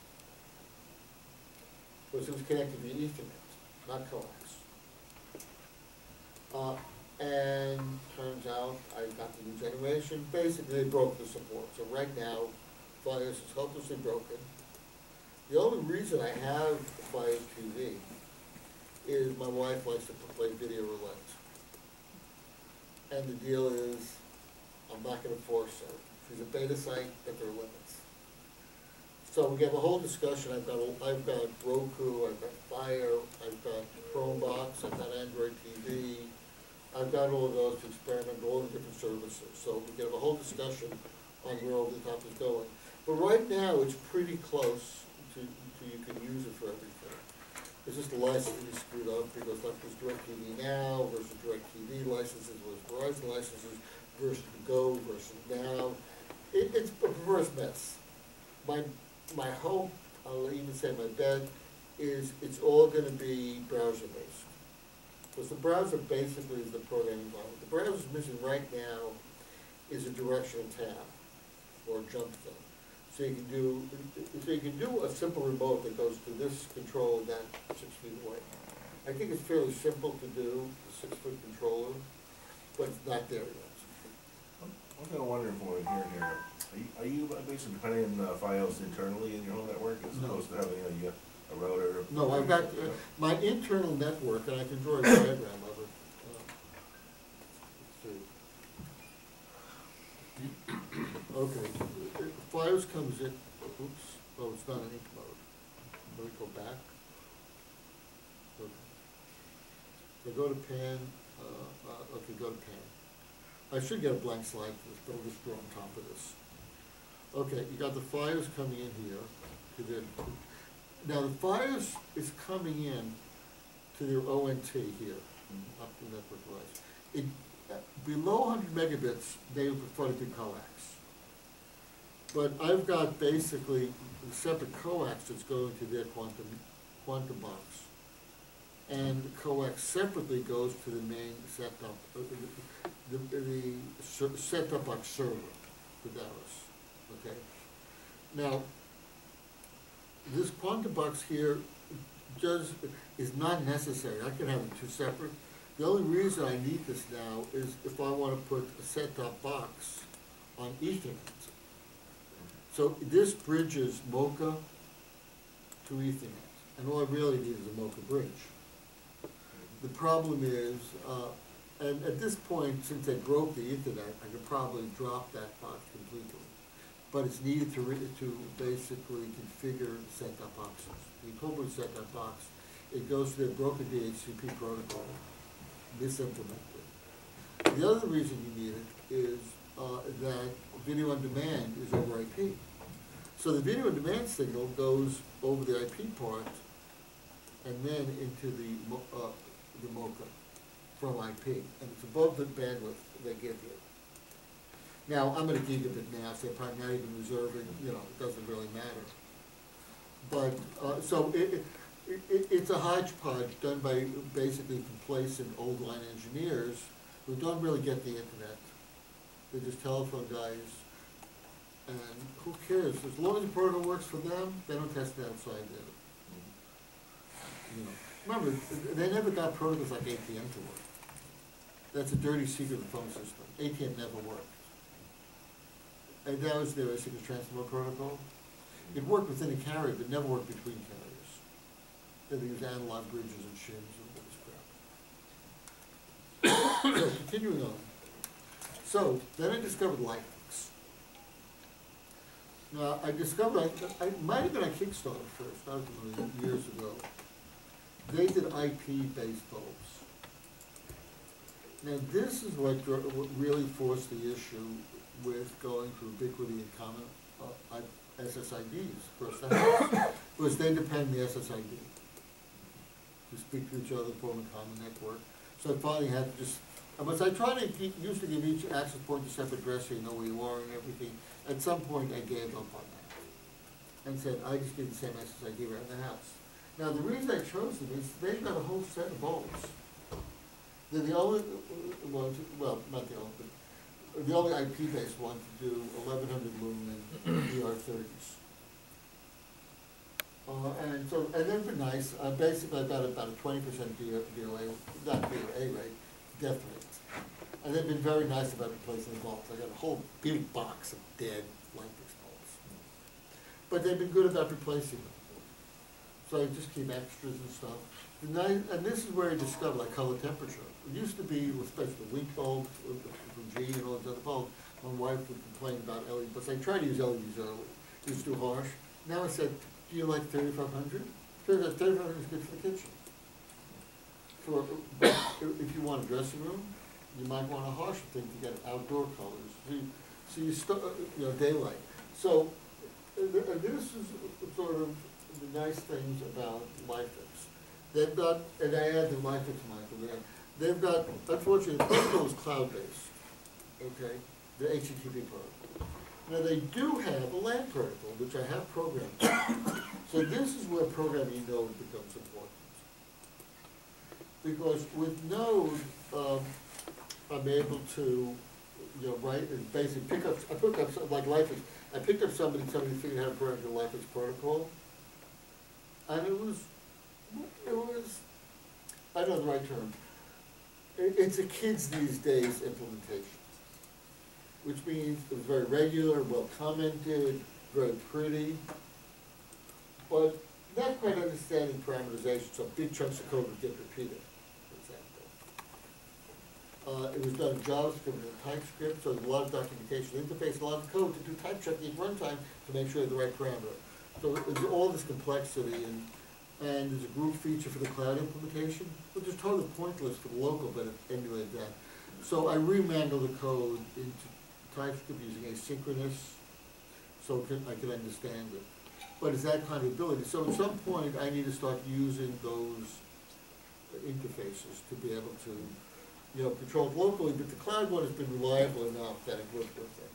Because it was connected to Ethernet, not coax. Uh, and turns out I got the new generation. Basically, they broke the support. So right now, FIOS is hopelessly broken. The only reason I have FIOS T V is my wife likes to play video roulette. And the deal is, I'm not going to force her. She's a beta site, but there are limits. So we have a whole discussion. I've got, I've got Roku, I've got Fire, I've got Chromebox, I've got Android T V. I've got all of those to experiment with all the different services. So we can have a whole discussion on where over the top is going. But right now, it's pretty close to, to you can use it for everything. It's just the licensing is screwed up because like there's DirecTV Now versus DirecTV licenses versus Verizon licenses versus Go versus Now. It, it's a perverse mess. My, my hope, I'll even say my bet, is it's all going to be browser-based. Because the browser basically is the programming environment. The browser's mission right now is a directional tab or a jump thing. So you can do so you can do a simple remote that goes to this control and that six feet away. I think it's fairly simple to do, the six-foot controller, but it's not there yet. One thing I wonder if we're hearing here, are you, are you basically depending on uh, FIOS internally in your whole network as no. opposed to having a you know, A router? No, I've got uh, my internal network, and I can draw a diagram of it. Uh, let's see. Okay, FIOS comes in. Oops, oh, it's not an ink mode. Let me go back. Okay. If I go to pan, uh, uh, okay, go to pan. I should get a blank slide for this, but I'll just draw on top of this. Okay, you got the FIOS coming in here. Now the FIOS is coming in to their O N T here, mm-hmm. up the network device. It, uh, below one hundred megabits, they prefer to do coax. But I've got basically a separate coax that's going to their quantum, quantum box. And the coax separately goes to the main setup, uh, the, the, the setup box server for Dallas. Okay. Now, this quantum box here does is not necessary. I can have them two separate. The only reason I need this now is if I want to put a set-top box on Ethernet. So this bridges MoCA to Ethernet, and all I really need is a MoCA bridge. The problem is, uh, and at this point, since I broke the Ethernet, I could probably drop that box completely. But it's needed to, re to basically configure set-top boxes. You probably set-top box, it goes to the broken D H C P protocol, misimplemented. The other reason you need it is uh, that video on demand is over I P. So the video on demand signal goes over the I P part and then into the, mo uh, the MoCA from I P. And it's above the bandwidth they give you. Now, I'm at a gigabit now, so they're probably not even reserving, you know, it doesn't really matter. But, uh, so it, it, it, it's a hodgepodge done by basically complacent old line engineers who don't really get the internet. They're just telephone guys, and who cares? As long as the protocol works for them, they don't test it outside there. You know. Remember, they never got protocols like A T M to work. That's a dirty secret of the phone system. A T M never worked. And that was their asynchronous transfer protocol. It worked within a carrier, but never worked between carriers. They used analog bridges and shims and all this crap. So, continuing on. So, then I discovered LIFX. Now, I discovered, I, I might have been on Kickstarter first, that was really years ago. They did I P-based bulbs. Now, this is what, what really forced the issue with going to Ubiquiti and common uh, S S I Ds first time, was they depend on the S S I D to speak to each other, form a common network. So I finally had to just, unless I tried to keep, used to give each access point a separate address so you know where you are and everything, at some point I gave up on that and said, I just need the same S S I D around the house. Now the reason I chose them is they've got a whole set of bulbs. They're the only ones, well, not the only, but the only I P-based one to do eleven hundred lumen E R thirties. Uh, and so, and then for nice, uh, basically I've got about a twenty percent D L A, not D L A rate, death rate. And they've been very nice about replacing the bulbs. I got a whole big box of dead LIFX bulbs. But they've been good about replacing them. So I just keep extras and stuff. And, I, and this is where I discovered like color temperature. It used to be with respect to wink bulbs, from G and all those other bulbs, my wife would complain about L E Ds, but I tried to use L E Ds early. It was too harsh. Now I said, do you like thirty-five hundred? thirty-five hundred is good for the kitchen. For, if you want a dressing room, you might want a harsher thing to get outdoor colors. So you, so you, st you know, daylight. So this is sort of the nice things about LIFX. They've got, and I add the LIFX, Michael, there. They've got, unfortunately, the protocol is cloud-based, okay? The H T T P protocol. Now, they do have a LAN protocol, which I have programmed. So this is where programming node becomes important. Because with node, um, I'm able to, you know, write and basically pick up, I pick up, some, like LIFX, I picked up somebody, somebody figured out how to program the LIFX protocol, and it was, it was, I don't know the right term. It's a kids these days implementation, which means it was very regular, well commented, very pretty, but not quite understanding parameterization, so big chunks of code would get repeated, for example. Uh, it was done in JavaScript and TypeScript, so there's a lot of documentation interface, a lot of code to do type checking at runtime to make sure you have the right parameter. So there's all this complexity, and and there's a group feature for the cloud implementation, which is totally pointless for the local, but it emulated that. So I remangled the code into TypeScript using asynchronous, so it can, I could understand it. But it's that kind of ability. So at some point, I need to start using those interfaces to be able to, you know, control it locally. But the cloud one has been reliable enough that it worked with it.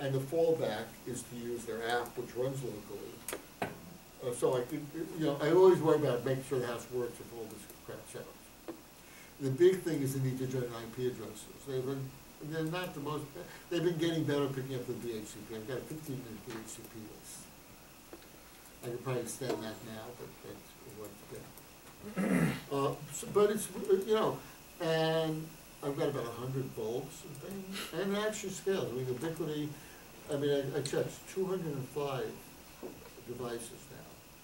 And the fallback is to use their app, which runs locally. Uh, so I could, you know, I always worry about making sure the house works if all this crap happens. The big thing is the need to generate I P addresses. They've been, they're not the most, they've been getting better at picking up the D H C P. I've got a fifteen minute D H C P list. I could probably extend that now, but that's it worked out. Uh, so, but it's, you know, and I've got about one hundred bulbs and things, and it actually scales. I mean, Ubiquiti, I mean, I, I checked two hundred five devices now.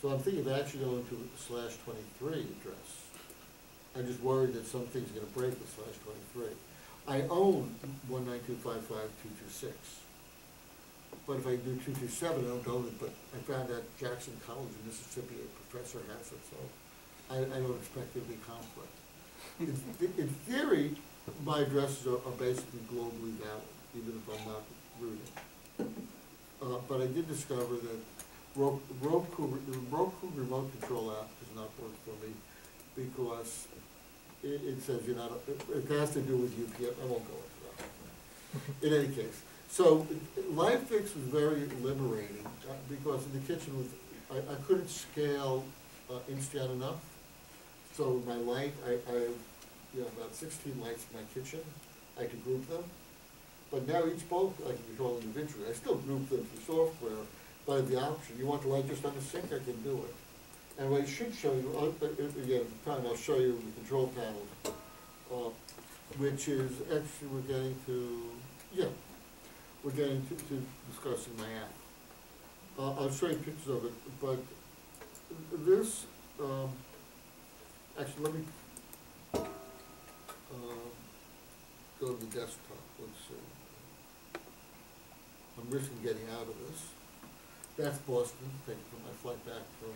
So I'm thinking of actually going to slash twenty-three address. I'm just worried that something's going to break with slash twenty-three. I own one nine two five five two two six. But if I do two two seven, I don't own it. But I found that Jackson College in Mississippi, a professor has it, so I, I don't expect there to be conflict. in, in theory, my addresses are, are basically globally valid, even if I'm not rooted. Uh, but I did discover that Roku, Roku, Roku remote control app does not work for me, because it, it says you're not, it has to do with U P F, I won't go into that. In any case, so LIFX was very liberating, uh, because in the kitchen, with, I, I couldn't scale uh, Insteon enough. So my light, I, I have you know, about sixteen lights in my kitchen. I could group them. But now each bulb I can control individually. I still group them through software, but I have the option. You want the light just on the sink, I can do it. And what I should show you, again, time I'll show you the control panel, uh, which is actually we're getting to, yeah, we're getting to, to discussing my app. Uh, I'll show you pictures of it, but this, um, actually let me uh, go to the desktop, let's see. I'm risking getting out of this. That's Boston, thank you for my flight back from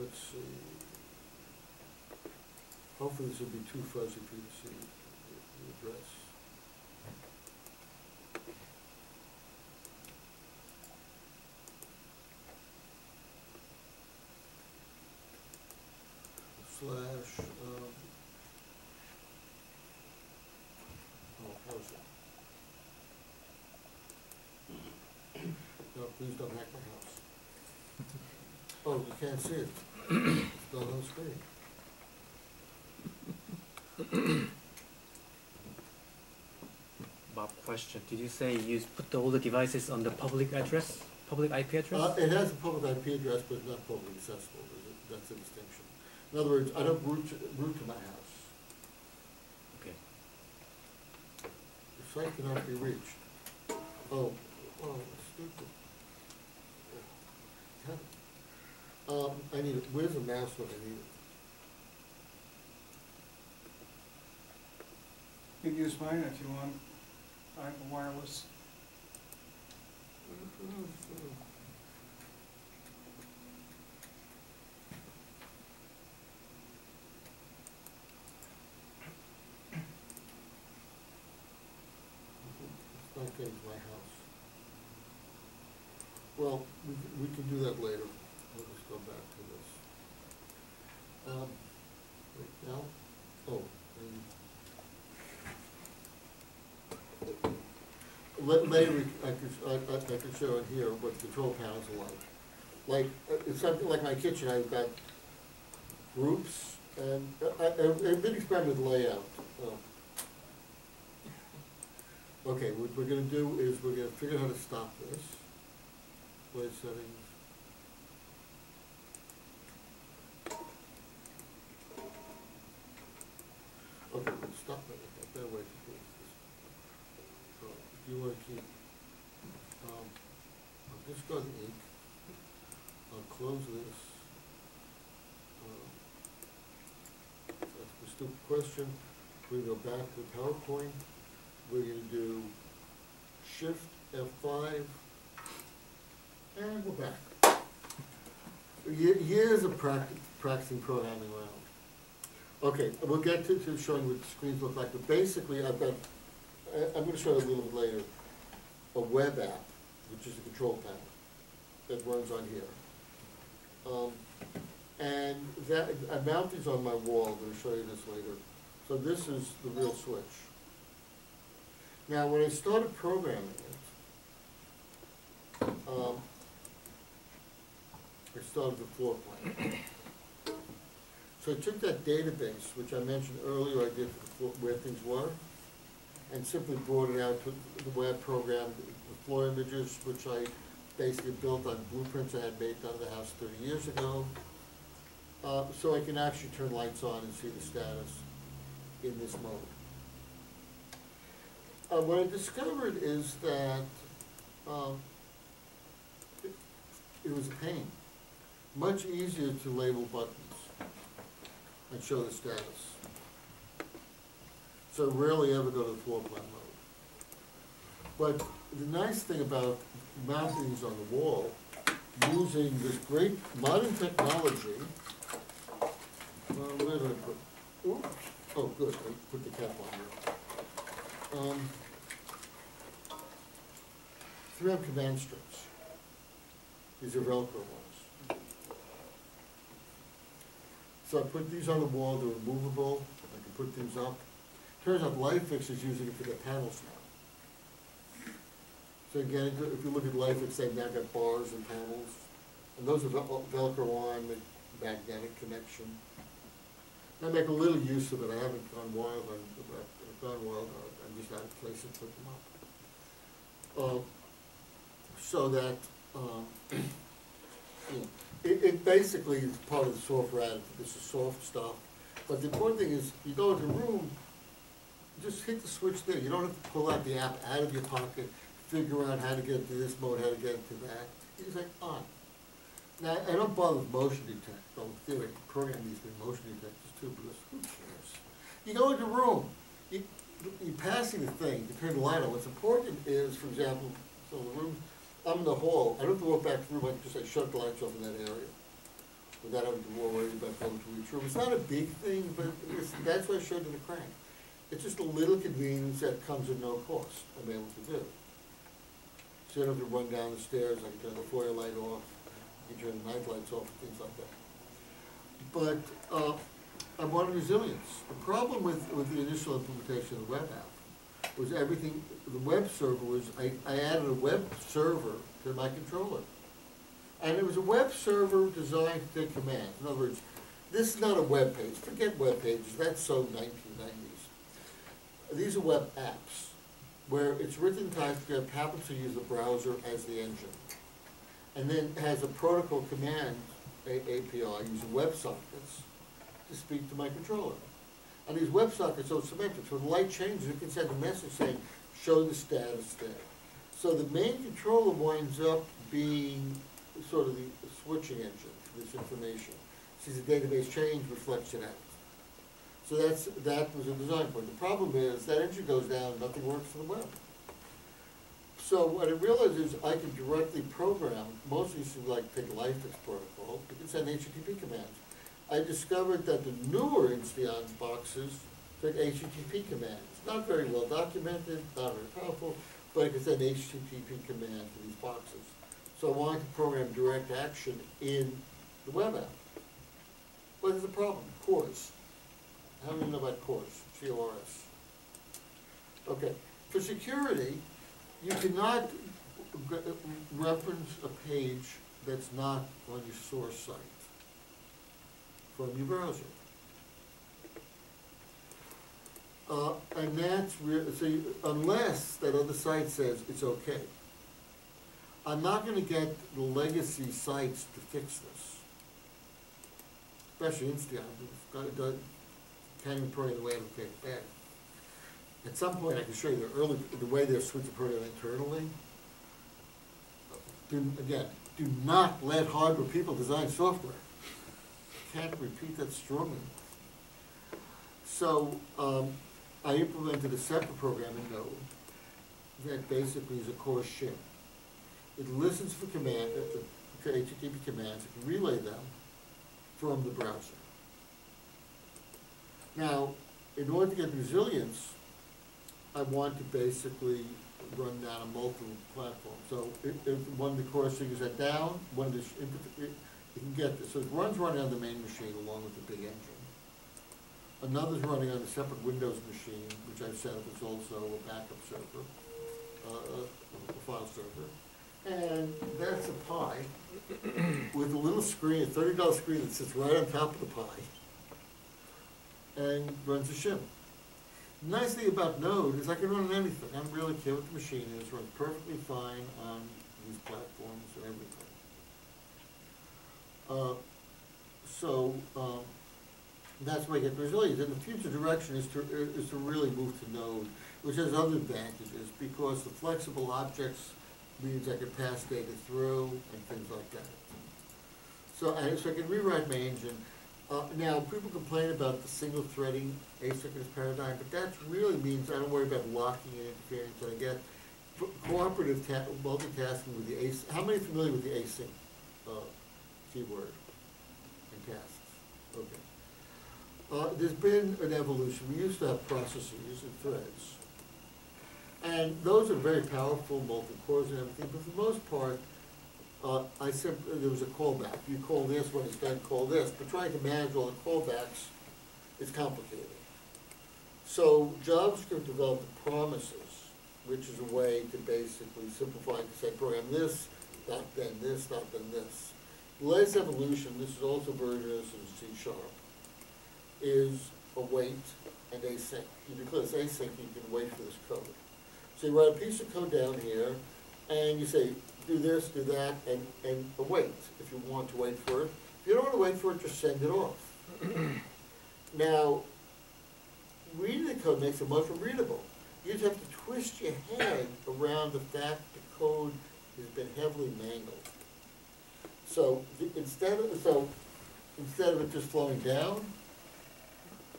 let's see. Hopefully this will be too fuzzy for you to see the address. Slash, um, oh, how's that? No, please don't hack my house. Oh, you can't see it. It's not on screen. Bob, question. Did you say you put all the devices on the public address, public I P address? Uh, it has a public I P address, but it's not publicly accessible. That's the distinction. In other words, I don't route to, route to my house. Okay. The site cannot be reached. Oh, oh, stupid. Um, I need it. Where's the mouse when I need it? You can use mine if you want. I'm wireless. It's not getting to my house. Well, we, we can do that later. Let's go back to this. Um, right now, oh, and later I could I, I, I could show in here what the control panels are like. Like it's something like my kitchen. I've got groups, and I, I, I've been experimenting with layout. Oh. Okay, what we're going to do is we're going to figure out how to stop this. Play settings. Okay, we'll stop it. That's a better way to do this. So, if you want to keep, um, I'll just go to the ink. I'll close this. Uh, that's a stupid question. We're going to go back to PowerPoint. We're going to do Shift F five, and we're back. Ye years of practice, practicing programming around. Okay, we'll get to, to showing what screens look like, but basically I've got, I, I'm going to show you a little bit later, a web app, which is a control panel that runs on here. Um, and that, I mount these on my wall. I'm going to show you this later. So this is the real switch. Now, when I started programming it, um, I started the floor plan. So I took that database, which I mentioned earlier I did for the floor, where things were, and simply brought it out to the way I programmed the floor images, which I basically built on blueprints I had made done in the house thirty years ago. Uh, so I can actually turn lights on and see the status in this mode. Uh, what I discovered is that um, it, it was a pain. Much easier to label buttons and show the status. So rarely ever go to the floor plan mode. But the nice thing about mounting these on the wall, using this great modern technology, well, where did I put, oops, oh good, I put the cap on here. Um, three M command strips. These are Velcro ones. So I put these on the wall, they're removable, I can put things up. Turns out LIFX is using it for their panels now. So again, if you look at LIFX, they've now got bars and panels. And those are vel Velcro on, with magnetic connection. And I make a little use of it. I haven't gone wild on I've gone wild on it. I just had a place to put them up. Uh, so that um, you know, it, it basically is part of the software attitude. This is soft stuff. But the important thing is you go into a room, just hit the switch there. You don't have to pull out the app out of your pocket, figure out how to get into this mode, how to get into that. You just like, on. Now, I don't bother with motion detect, though in theory, program these with motion detectors too, because who cares? You go into a room, you, you're passing the thing, you turn the light on. What's important is, for example, so the room, I'm in the hall, I don't have to walk back to the room, I can just like, shut the lights off in that area. Without having to worry about going to each room. It's not a big thing, but it's, that's what I showed in the crank. It's just a little convenience that comes at no cost, I'm able to do. So I don't have to run down the stairs, I can turn the foyer light off, I can turn the night lights off, and things like that. But uh, I wanted resilience. The problem with, with the initial implementation of the web app was everything, the web server was, I, I added a web server to my controller. And it was a web server designed to take commands. In other words, this is not a web page. Forget web pages, that's so nineteen nineties. These are web apps, where it's written TypeScript, happens to use the browser as the engine. And then has a protocol command A P I using WebSockets to speak to my controller. And these WebSockets are symmetric, so when the light changes, it can send a message saying, show the status there. So the main controller winds up being sort of the switching engine for this information. Sees a database change, reflects it out. So that's, that was a design point. The problem is that engine goes down, nothing works for the web. So what I realized is I can directly program, mostly like pick LIFX protocol, you can send H T T P commands. I discovered that the newer Insteon boxes took H T T P commands. Not very well documented, not very powerful, but I can send H T T P commands to these boxes. So I wanted to program direct action in the web app. What is the problem? Cores. How many know about cores? C O R S. Okay. For security, you cannot re reference a page that's not on your source site from your browser. Uh, and that's re so you, unless that other site says it's okay. I'm not going to get the legacy sites to fix this, especially Insteon. It's got, it does, can't even program the way it'll get bad. At some point, I can show you the early the way they're switching program internally. Do, again, do not let hardware people design software. Can't repeat that strongly. So um, I implemented a separate programming node that basically is a core shim. It listens for command, for H T T P commands, it can relay them from the browser. Now, in order to get resilience, I want to basically run that on multiple platforms. So if, if one of the core things are down, one of the it can get this. So it runs running on the main machine along with the big engine. Another's running on a separate Windows machine, which I've set up as also a backup server, uh, a, a file server. And that's a pie with a little screen, a thirty dollar screen that sits right on top of the pie and runs a shim. The nice thing about Node is I can run on anything. I don't really care what the machine is. It runs perfectly fine on these platforms and everything. Uh, so um, that's where I get resilience. And the future direction is to, is to really move to Node, which has other advantages because the flexible objects means I can pass data through and things like that. So, and so I can rewrite my engine. Uh, now, people complain about the single threading asynchronous paradigm, but that really means I don't worry about locking and interference that I get. Co cooperative ta multitasking with the async. How many are familiar with the async uh, keyword and tasks? Okay. Uh, there's been an evolution. We used to have processes and threads. And those are very powerful, multi-cores and everything, but for the most part, uh, I simply, there was a callback. You call this when it's done, call this. But trying to manage all the callbacks is complicated. So JavaScript developed promises, which is a way to basically simplify and say, program this, not then this, not then this. The latest evolution, this is also version of C sharp, is a wait and async. You declare this async, you can wait for this code. So you write a piece of code down here, and you say, do this, do that, and, and await, if you want to wait for it. If you don't want to wait for it, just send it off. Now, reading the code makes it much more readable. You just have to twist your head around the fact the code has been heavily mangled. So the, instead of so instead of it just flowing down,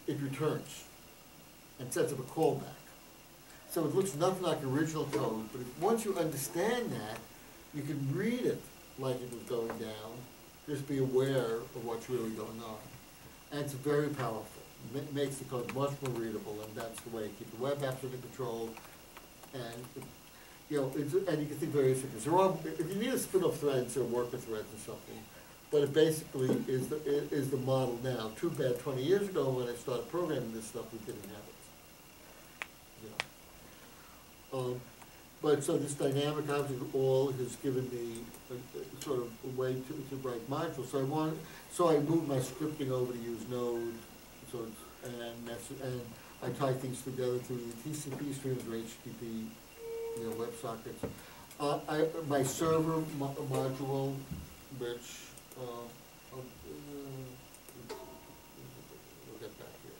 it returns and sets up a callback. So it looks nothing like original code, but if, once you understand that, you can read it like it was going down, just be aware of what's really going on. And it's very powerful. It makes the code much more readable, and that's the way to keep the web apps under control. And you know, it's, and you can think various things. There are, if you need to spin off threads or work with threads or something, but it basically is the, it is the model now. Too bad twenty years ago when I started programming this stuff, we didn't have it. Um, but so this dynamic object all has given me a, a, sort of a way to, to write modules. So I want, so I moved my scripting over to use Node, so it's, and that's, and I tie things together through the T C P streams or H T T P, you know, WebSockets. Uh, I my server mo module, which uh, I'll, uh, we'll get back here.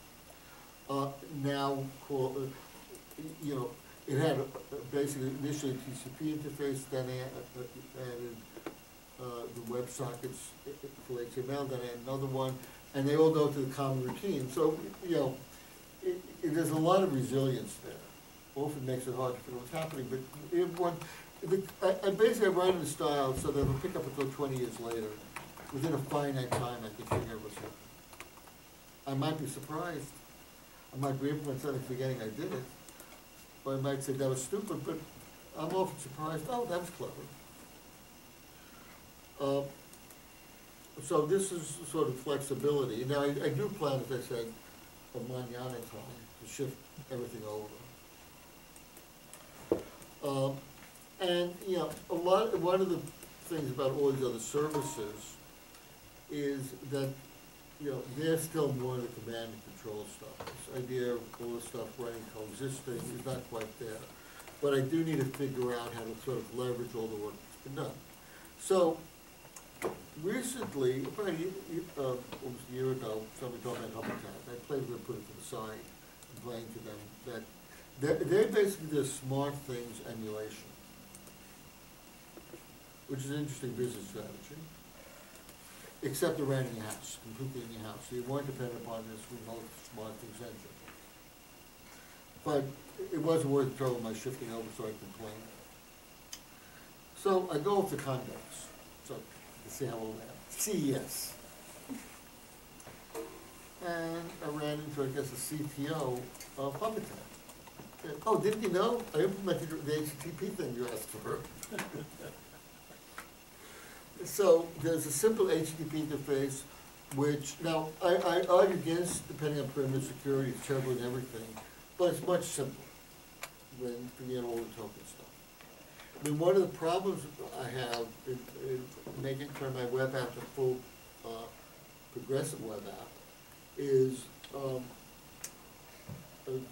Uh, now call, uh, you know. It had a, a basically initially a T C P interface, then I added uh, the WebSockets for H T M L, then I added another one, and they all go to the common routine. So, you know, it, it, there's a lot of resilience there. Often makes it hard to figure out what's happening, but everyone, the, I, I basically write in a style so that it'll pick up until twenty years later. Within a finite time, I can figure out what's happening. I might be surprised. I might re-implement something forgetting I did it. Or I might say that was stupid, but I'm often surprised, oh, that was clever. Uh, so this is sort of flexibility. Now, I, I do plan, as I said, a manana time to shift everything over. Um, and, you know, a lot, one of the things about all these other services is that, you know, there's still more of the command and control stuff. This idea of all this stuff running coexisting is not quite there. But I do need to figure out how to sort of leverage all the work that's been done. So recently, about a year, uh, almost a year ago, somebody told me about Hubitat. I played with them, put it to the side, complained to them that they're, they're basically the Smart Things emulation, which is an interesting business strategy. Except around your house, completely in your house. So you weren't dependent upon this remote Smart Things engine. but it was worth the trouble my shifting over, so I've been playing. So I go with the conducts. So let's see how old I am. C E S. And I ran into, I guess, a C T O of Hubitat. And, oh, didn't you know? I implemented the H T T P thing you asked for. So there's a simple H T T P interface, which now I, I argue against, depending on perimeter security, it's terrible and everything, but it's much simpler than you know, all the token stuff. I mean, one of the problems I have in, in making turn my web app to full uh, progressive web app is um,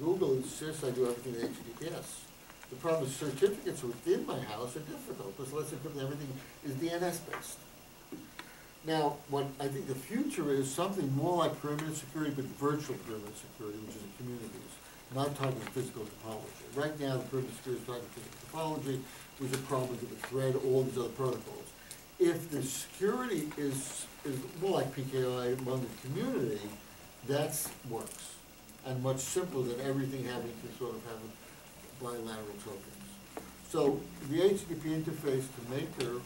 Google insists I do everything in H T T P S. The problem is certificates within my house are difficult, because let's encrypt everything is D N S-based. Now, what I think the future is something more like perimeter security, but virtual perimeter security, which is in communities, not talking physical topology. Right now, the perimeter security is talking physical topology, which is a problem with the thread, all these other protocols. If the security is, is more like P K I among the community, that works, and much simpler than everything having to sort of have a bilateral tokens. So the H T T P interface to Maker,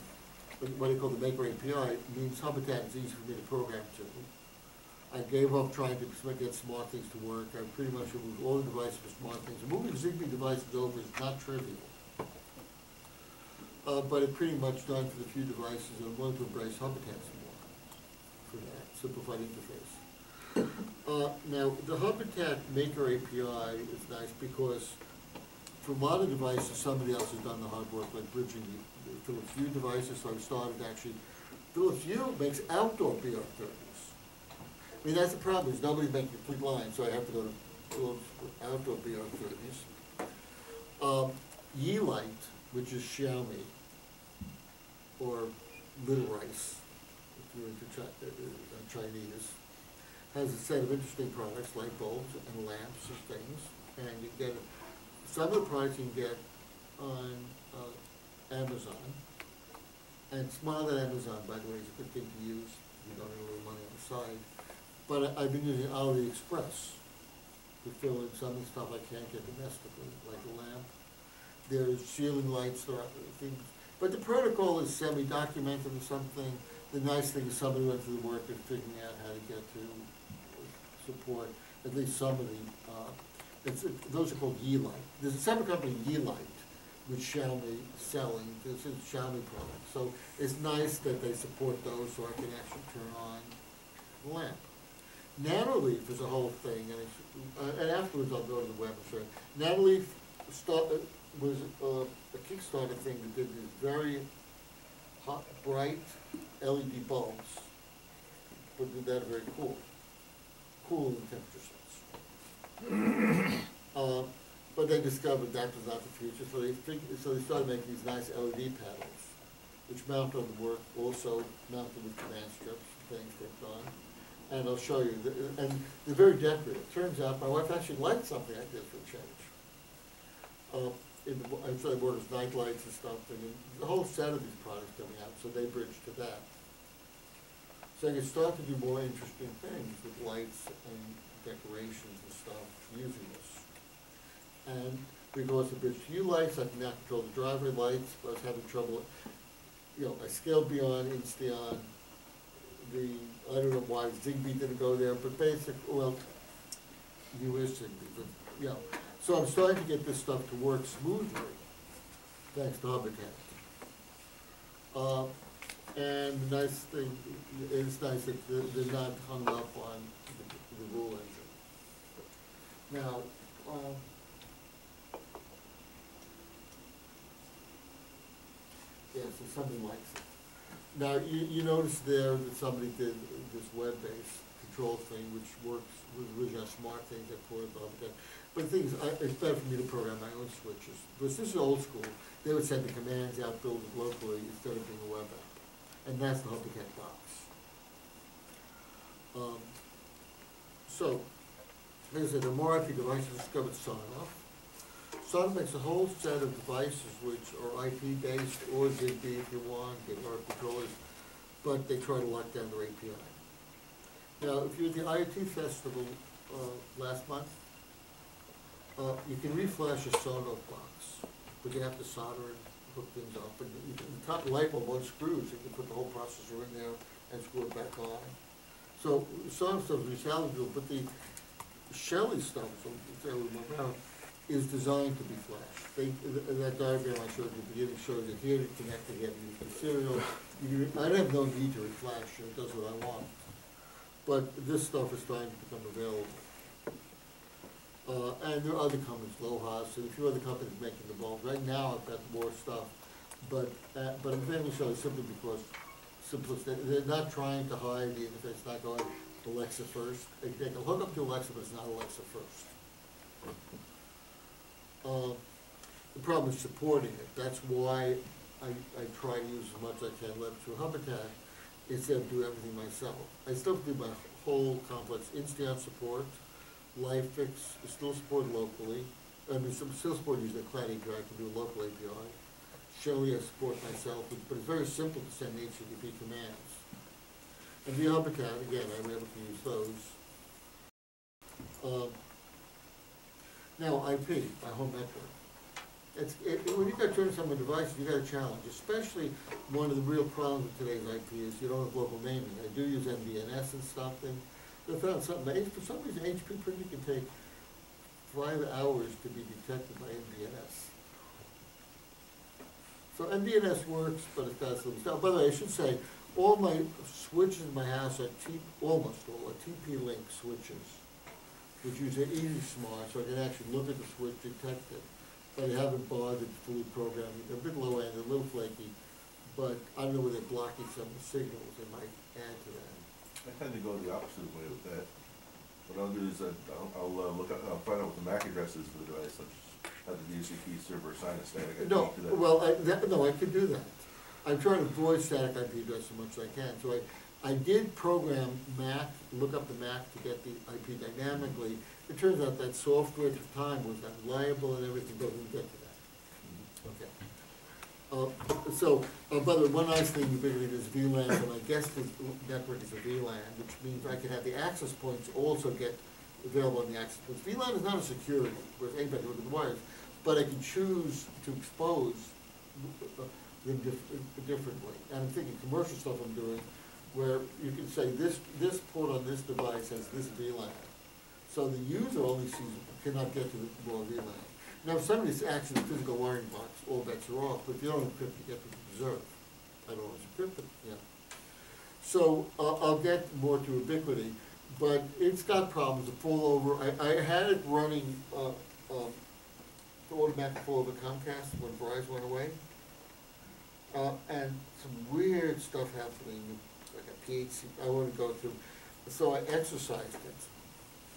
what they call the Maker A P I, means Hubitat is easy for me to program to. I gave up trying to get Smart Things to work. I pretty much removed all the devices for Smart Things. Moving Zigbee devices over is not trivial, uh, but it's pretty much done for the few devices, and I'm willing to embrace Hubitat more for that simplified interface. Uh, now, the Hubitat Maker A P I is nice because for a lot of devices, somebody else has done the hard work, like bridging the, the Philips Hue devices, so I started actually. Philips Hue makes outdoor B R thirties. I mean, that's the problem, is nobody's making complete lines, so I have to go to Philips outdoor B R thirties. Um, Yeelight, which is Xiaomi, or Little Rice, if you're into Ch uh, Chinese, has a set of interesting products, light bulbs and lamps and things, and you get it. Some of the products you can get on uh, Amazon, and smile at Amazon, by the way, is a good thing to use. You don't need a little money on the side. But I, I've been using AliExpress to fill in some of the stuff I can't get domestically, like a lamp. There's ceiling lights, there are things. But the protocol is semi-documented or something. The nice thing is somebody went through the work of figuring out how to get to support at least some of the. Uh, It's, it, those are called Yeelight. There's a separate company, Yeelight, which Xiaomi is selling. This is Xiaomi products. So it's nice that they support those, so I can actually turn on the lamp. Nanoleaf is a whole thing, and, it's, uh, and afterwards I'll go to the web and show it. Nanoleaf start, uh, was uh, a Kickstarter thing that did these very hot, bright L E D bulbs, but did that very cool, cool in the temperature. uh, but they discovered that was not the future, so they figured, so they started making these nice L E D panels, which mount on the work, also mounted with command strips and things they've done. And I'll show you, the, and they're very decorative. It turns out my wife actually liked something like this for a change. Uh, in the, I said the word was night lights and stuff, and the whole set of these products coming out, so they bridged to that. So I can start to do more interesting things with lights and decorations and stuff using this. And because the bridge to U lights, I can now control the driver lights, but I was having trouble, you know, I scaled beyond Insteon. The, I don't know why Zigbee didn't go there, but basic, well, you is Zigbee, but, you know. So I'm starting to get this stuff to work smoothly, thanks to Hubitat. Uh, and the nice thing, it's nice that they're not hung up on the rule engine. Now, um, yeah, so somebody likes it. Now, you, you notice there that somebody did this web-based control thing, which works with original Smart Things that put above that. But the thing is, I, it's better for me to program my own switches. Because this is old school. They would send the commands out, build it locally, instead of being a web app. And that's the Hubitat box. Um, So, like I said, the more I P devices discovered Sonoff. Sonoff makes a whole set of devices which are I P based or Zigbee if you want, they are controllers, but they try to lock down their A P I. Now, if you were at the I O T festival uh, last month, Uh, you can reflash your solder box, but you have to solder and hook things up. And you can, the top lipo one screws, you can put the whole processor in there and screw it back on. So some stuff is salvageable, but the Shelly stuff, so around, is designed to be flashed. They, th that diagram I showed at the beginning shows it here, you connect it, you have the serial. You, I have no need to reflash, it does what I want. But this stuff is starting to become available. Uh, and there are other companies, Lohas, and a few other companies making the bulb. Right now I've got more stuff, but uh, but I'm mainly showing simply because simplicity. They're not trying to hide the interface, not going Alexa first. They, they can hook up to Alexa, but it's not Alexa first. Uh, the problem is supporting it. That's why I, I try to use as much as I can left through Hubitat instead of do everything myself. I still do my whole complex Insteon support. LIFX is still supported locally. I mean, some still supported using a Cloud A P I to do a local A P I. Shelly I support myself, but it's very simple to send H T T P commands. And the Hubitat, again, I'm able to use those. Uh, now, I P, my home network. It's, it, when you've got to turn some of the devices, you've got a challenge. Especially one of the real problems with today's I P is you don't have local naming. I do use M D N S and something. They found something, for some reason H P printing can take five hours to be detected by M D N S. So M D N S works, but it's got some stuff. By the way, I should say, all my switches in my house are T, almost all are T P-Link switches, which use an easy smart, so I can actually look at the switch, detect it. But I haven't bothered to fully program it. They're a bit low-end, a little flaky, but I know where they're blocking some of the signals. They might add to that. I tend to go the opposite way with that. What I'll do is I'll, I'll uh, look up, I'll find out what the M A C address is for the device. I'll have the D H C P server assign a static I P no, to that. Well, I, that, no, I could do that. I'm trying to avoid static I P address as much as I can. So I, I did program M A C, look up the M A C to get the I P dynamically. It turns out that software at the time was unreliable and everything, but we'll get to that. Okay. Uh, so, uh, by the way, one nice thing Ubiquiti is V LAN, so my guest network is a V LAN, which means I can have the access points also get available on the access points. V LAN is not a security, whereas anybody with the wires, but I can choose to expose them dif differently. And I'm thinking commercial stuff I'm doing, where you can say this this port on this device has this V LAN, so the user only sees cannot get to the raw V LAN. Now, if somebody's actually physical wiring box, all bets are off, but if you don't encrypt, you get to preserve. I don't always encrypt it, yeah. So uh, I'll get more to Ubiquiti, but it's got problems, the failover. I, I had it running uh, um, the automatic failover Comcast when Verizon went away, uh, and some weird stuff happening, like a P H C, I want to go through. So I exercised it,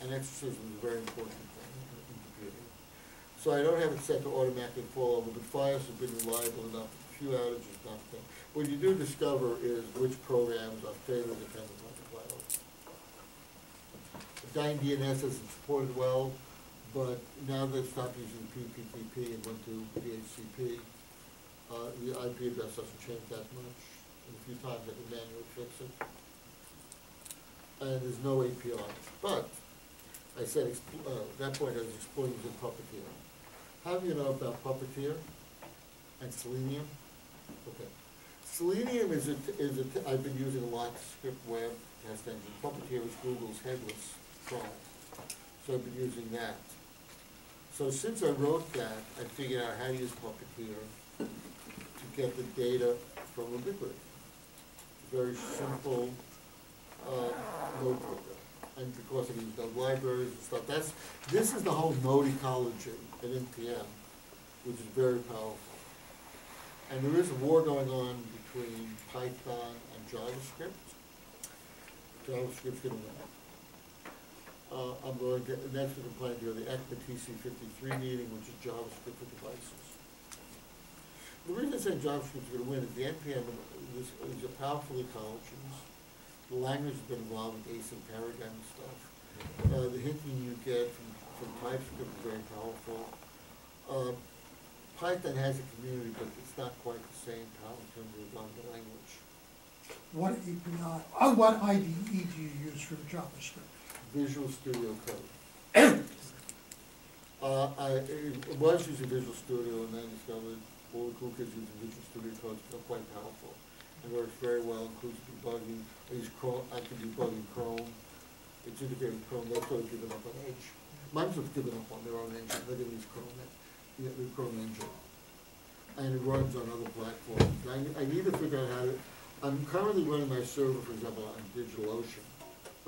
and exercise was a very important thing. So I don't have it set to automatically fall over, but FIOS has been reliable enough, a few outages, nothing. What you do discover is which programs are fairly dependent on the cloud. DynaDNS isn't supported well, but now they've stopped using P P T P and went to D H C P. Uh, the I P address doesn't change that much. And a few times I can manually fix it. And there's no A P Is. But I said uh, at that point I was exploring using Puppeteer. How do you know about Puppeteer and Selenium? Okay. Selenium is a, is a t I've been using a lot to script web test engine. Puppeteer is Google's headless product. So I've been using that. So since I wrote that, I figured out how to use Puppeteer to get the data from Ubiquiti. Very simple uh, notebook. And because I use the libraries and stuff. That's, this is the whole node ecology at N P M, which is very powerful. And there is a war going on between Python and JavaScript. JavaScript's going to win. Uh, I'm going to, and that's what I'm planning to do, the ECMA T C fifty-three meeting, which is JavaScript for devices. The reason I say JavaScript's going to win is the N P M is, is a powerful ecology. The language has been involved with async paradigm stuff. Uh, the hinting you get from, from TypeScript is very powerful. Uh, Python has a community, but it's not quite the same power in terms of the language. What A P I, uh, what I D E do you use for JavaScript? Visual Studio Code. Uh, I it was using Visual Studio, and then discovered all the cool kids using Visual Studio because it's quite powerful. It works very well, includes debugging. I use Chrome, I can debug in Chrome. It's integrated Chrome, that's why I've given up on Edge. Microsoft's given up on their own engine, they're going to use Chrome, you know, the Chrome engine. And it runs on other platforms. I, I need to figure out how to, I'm currently running my server, for example, on DigitalOcean.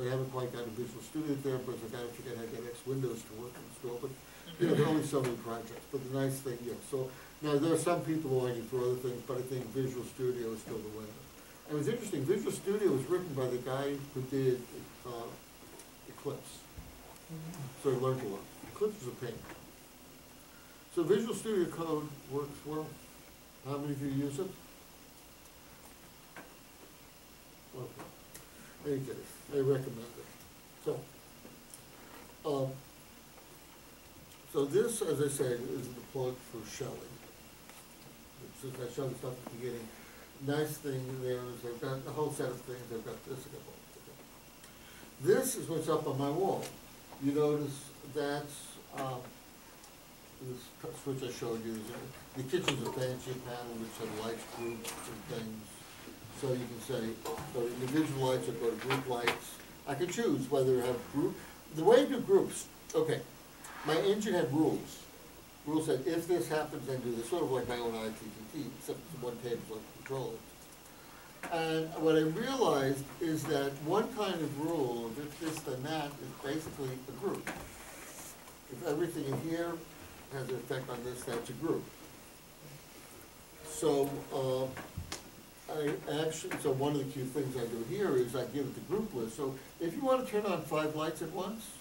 But I haven't quite got a Visual Studio there, but I've got to figure out how to get X Windows to work and install. But you know, there are only so many projects. But the nice thing, yeah. So now there are some people arguing for other things, but I think Visual Studio is still the winner. And it was interesting. Visual Studio was written by the guy who did uh, Eclipse, so he learned a lot. Eclipse is a pain. So Visual Studio Code works well. How many of you use it? Okay. Any case, I recommend it. So, um, so this, as I said, is the plug for Shelly. Since I showed this up at the beginning, nice thing there is I've got a whole set of things. I've got this. I've got all this. This is what's up on my wall. You notice that's. Um, This switch I showed you, the kitchen's a fancy panel which had lights, groups, and things. So you can say, go to individual lights or go to group lights. I can choose whether I have group. The way you do groups, okay, my engine had rules. Rules said, if this happens, then do this. Sort of like my own I F T T T, except it's one table so I can control it. And what I realized is that one kind of rule, if this, then that, is basically a group. If everything in here has an effect on this, that's a group. So uh, I actually, so one of the cute things I do here is I give it the group list. So if you want to turn on five lights at once,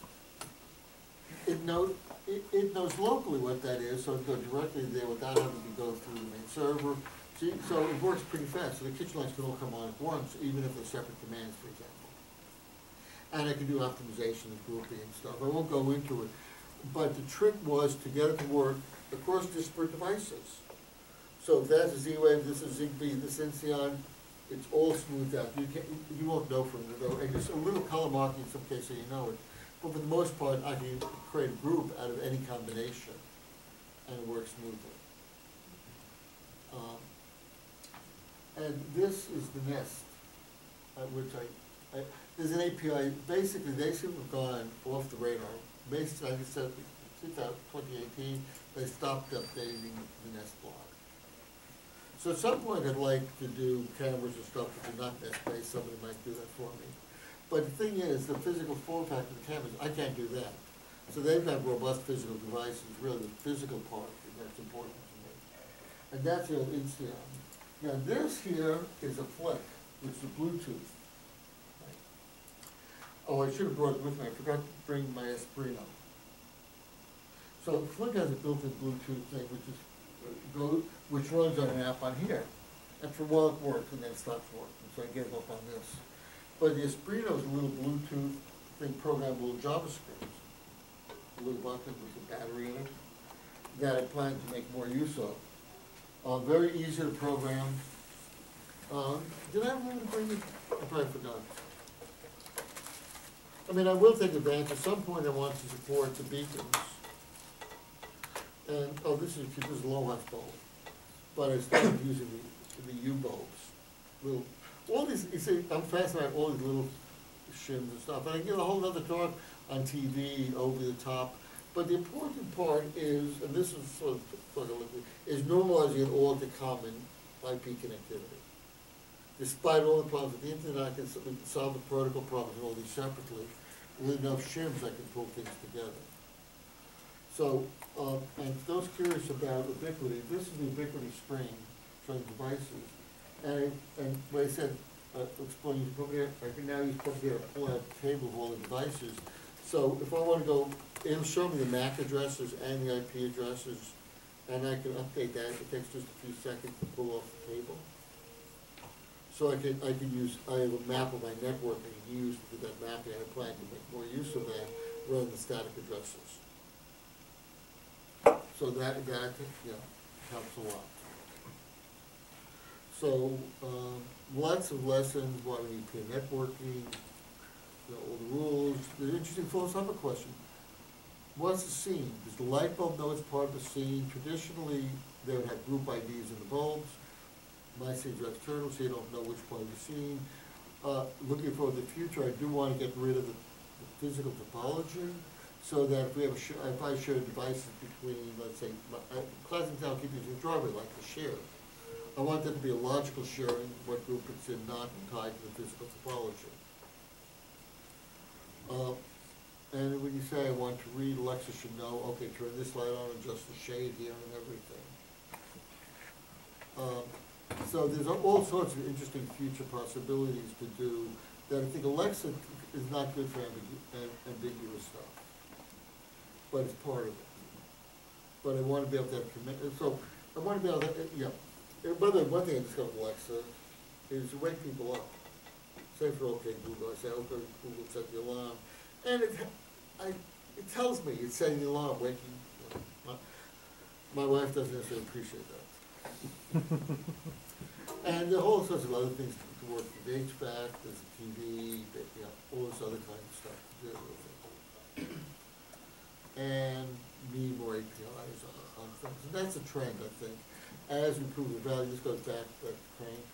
it knows it, it knows locally what that is, so it goes directly there without having to go through the main server. So, you, so it works pretty fast. So the kitchen lights can all come on at once, even if they're separate commands, for example. And I can do optimization and grouping and stuff. I won't go into it. But the trick was to get it to work across disparate devices. So if that's a Z-Wave, this is Zigbee, this is Insteon, it's all smoothed out. You can't, you won't know from it though. And there's a little color marking in some cases so you know it. But for the most part, I can create a group out of any combination and it works smoothly. Um, and this is the nest at which I, I, there's an A P I, basically they seem to have gone off the radar. Basically, like I said, in twenty eighteen, they stopped updating the Nest blog. So at some point, I'd like to do cameras and stuff that are not Nest-based. Somebody might do that for me. But the thing is, the physical form factor of the cameras, I can't do that. So they've got robust physical devices, really the physical part that's important to me. And that's the old Insteon. Now this here is a flick, which is a Bluetooth. Oh, I should have brought it with me. I forgot to bring my Esprino. So Flick has a built-in Bluetooth thing, which is uh, go, which runs on an app on here. And for a while it worked, and then it stopped working. So I gave up on this. But the Esprino is a little Bluetooth thing, programmable JavaScript. A little bucket with a battery in it that I plan to make more use of. Uh, very easy to program. Uh, did I remember to bring it? I probably forgot. I mean, I will take advantage. At some point, I want to support the beacons. And oh, this is this is low F bulb, but I started using the the U bulbs. Little, all these, you see, I'm fascinated by all these little shims and stuff. And I give a whole other talk on T V, over the top. But the important part is, and this is sort of sort of is normalizing it all to common I P connectivity. Despite all the problems with the internet, I can solve the protocol problems all these separately. With enough shims, I can pull things together. So, um, and for those curious about Ubiquiti, this is the Ubiquiti screen showing devices. And, and what I said, uh, explaining Puppeteer, I can now use Puppeteer to pull out the table of all the devices. So if I want to go, it'll show me the MAC addresses and the I P addresses, and I can update that. It takes just a few seconds to pull off the table. So I can, I can use, I have a map of my network that I can use with that mapping. I plan to make more use of that rather than static addresses. So that, that yeah, helps a lot. So um, lots of lessons, why we need peer networking, you know, all the rules. The interesting philosophical question. What's the scene? Is the light bulb though it's part of the scene? Traditionally, they would have group I Ds in the bulbs. My scenes are external, so you don't know which part of the scene. Uh, looking for the future, I do want to get rid of the, the physical topology, so that if we have a sh if I share devices between, let's say, my, I, class and town keep using driveway like a share. I want there to be a logical sharing, what group it's in, not tied to the physical topology. Uh, and when you say I want to read, Alexa should know, okay, turn this light on, adjust the shade here and everything. Um, so there's all sorts of interesting future possibilities to do that I think Alexa is not good for ambigu ambiguous stuff, but it's part of it. But I want to be able to have commit, so I want to be able to, yeah. By the way, one thing I discovered with Alexa is to wake people up. Say for OK Google, I say OK Google, set the alarm, and it I, it tells me it's setting the alarm, waking. My, my wife doesn't necessarily appreciate that. And there are all sorts of other things to, to work with H V A C, there's a T V, but, you know, all this other kind of stuff to do with it. And me more A P Is on, on things, and that's a trend I think. As we prove the value, this goes back to that crank.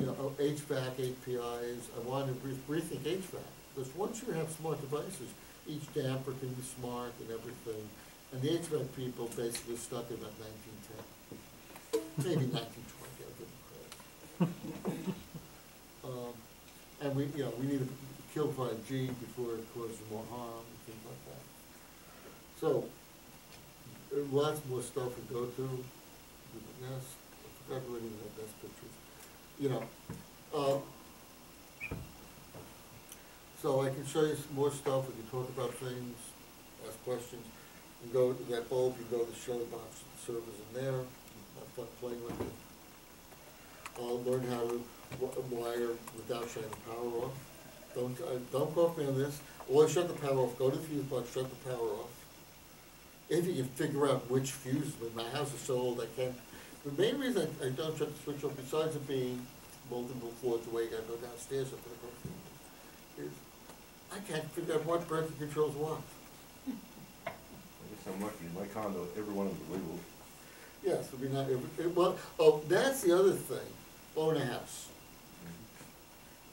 You know, H V A C, A P Is, I want to re rethink H V A C. Because once you have smart devices, each damper can be smart and everything. And the H V A C people basically stuck in about nineteen ten. Maybe nineteen twenty, I'll give them credit. Um, and we, you know, we need to kill five G before it causes more harm and things like that. So, lots more stuff to go to. Yes, I forgot really the best pictures. You know, uh, so I can show you some more stuff. We can talk about things, ask questions. You go to that bulb, you go to the Shelly box servers in there. Have fun playing with it. I'll learn how to wire without shutting the power off. Don't uh, don't quote me on this. Always shut the power off. Go to the fuse box, shut the power off. If you can figure out which fuse, but my house is so old I can't. The main reason I, I don't shut the switch off, besides it being multiple floors away, you gotta go downstairs and put it up, is I can't figure out what breaker controls what. I guess I'm lucky. In my condo, every one of them is labeled. Yes, it'll be not every. Well, oh, that's the other thing. Own a house.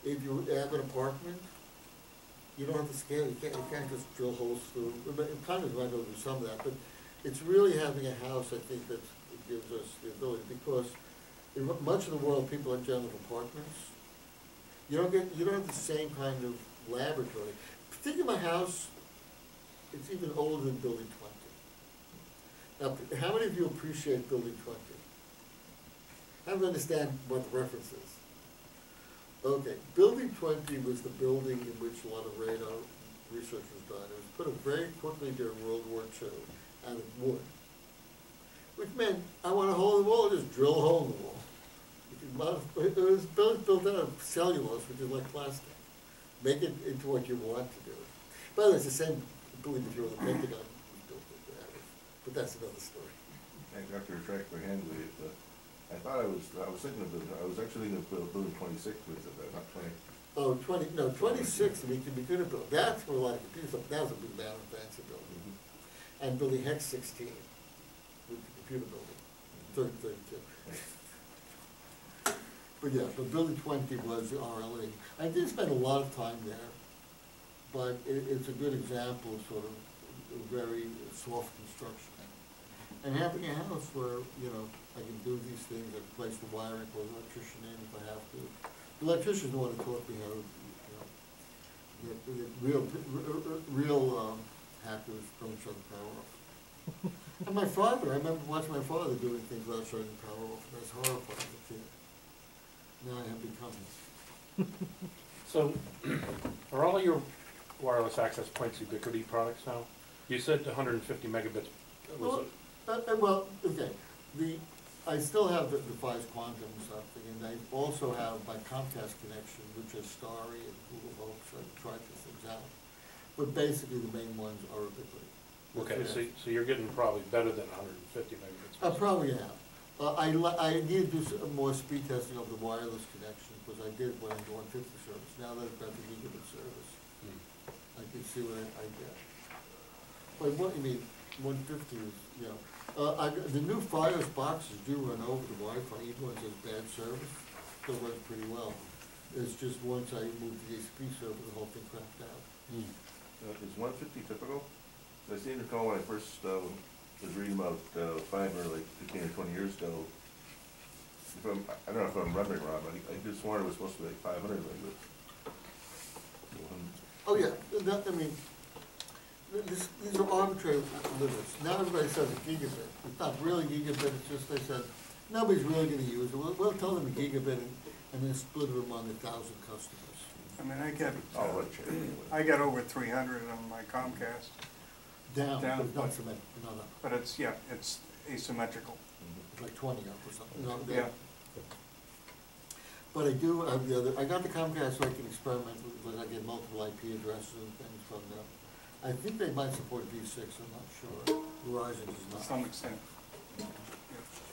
Mm-hmm. If you have an apartment, you don't have to scale, you can't, you can't just drill holes through. Condos might go through some of that, but it's really having a house, I think, that gives us the ability, because in much of the world, people are in general apartments. You don't get, you don't have the same kind of laboratory. Particularly my house, it's even older than Building twenty. Now, how many of you appreciate Building twenty? I don't understand what the reference is. Okay, Building twenty was the building in which a lot of radar research was done. It was put up very quickly during World War Two out of wood, which meant I want a hole in the wall, just drill a hole in the wall. You could modify, it was built, built out of cellulose, which is like plastic. Make it into what you want to do. By the way, it's the same building that you were the Pentagon built it out of, but that's another story. And Doctor Tractor handled it. Uh, I thought I was, I was thinking of building, I was actually thinking of building twenty-six with it, not twenty. Oh, twenty, no, twenty-six we could be good at building. That's where a lot of computers are, that was a big battle fancy building. Mm -hmm. And building Hex sixteen with the computer building, thirty thirty-two. But yeah, but building twenty was the R L E. I did spend a lot of time there, but it, it's a good example of sort of very soft construction. And having a house where, you know, I can do these things, I can place the wiring, put an electrician in if I have to. The electricians want to taught me how to, you know, get, get real, real um, hackers don't shut the power off. And my father, I remember watching my father doing things without shutting the power off, and I was horrified as a kid. Now I have become. So, are all your wireless access points Ubiquiti products now? You said one hundred fifty megabits. Well, uh, well okay. The I still have the, the Fios Quantum and something, and I also have my Comcast connection, which is Starry and Google Home, so I've tried these things out. But basically the main ones are Ubiquiti. Okay, yeah. so, so you're getting probably better than one hundred fifty megabits. I probably am. Uh, I, I need to do some more speed testing of the wireless connection, because I did when I did one fifty service. Now that I've got the gigabit service, mm. I can see what I, I get. But Wait, what do you mean? one fifty is, yeah. Uh, I, the new FIOS boxes do run over the Wi-Fi, even when it's bad service. They work pretty well. It's just once I move the H T T P server, the whole thing crapped out. Mm. Uh, is one fifty typical? I seem to recall when I first uh, was reading about uh, fiber like fifteen or twenty years ago. If I'm, I don't know if I'm remembering wrong. I, I just wanted it was supposed to be like five hundred. Oh yeah, that, I mean, this, these are arbitrary limits. Not everybody says a gigabit. It's not really gigabit. It's just they said nobody's really going to use it. We'll, we'll tell them a gigabit and, and then split it among a thousand customers. I mean, I get uh, I got over three hundred on my Comcast. Down, Down but not symmetrical. No, no. But it's yeah, it's asymmetrical. Like twenty up or something. No, yeah. But I do have the other. I got the Comcast so I can experiment with. I get multiple I P addresses and things from them. I think they might support V six. I'm not sure. Verizon does not. To some extent. Yeah.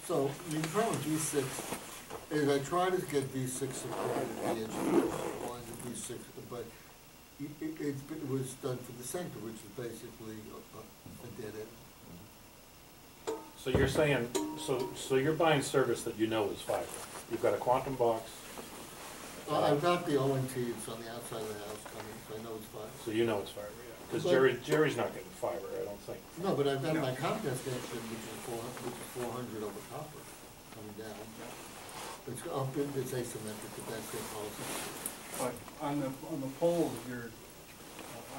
So the problem with V six is I try to get V six supported at the edge of V six, but it, it, it was done for the center, which is basically a, a dead end. So you're saying, so so you're buying service that you know is fiber. You've got a quantum box. Well, I've got the O N T. It's on the outside of the house coming, so I know it's fiber. So you know it's fiber, yeah. Because Jerry, Jerry's not getting fiber, I don't think. No, but I've got no. my Comcast connection, which is four hundred, which is four hundred over copper coming down. It's up in, it's asymmetric, but that's their policy. But on the on the poles, you're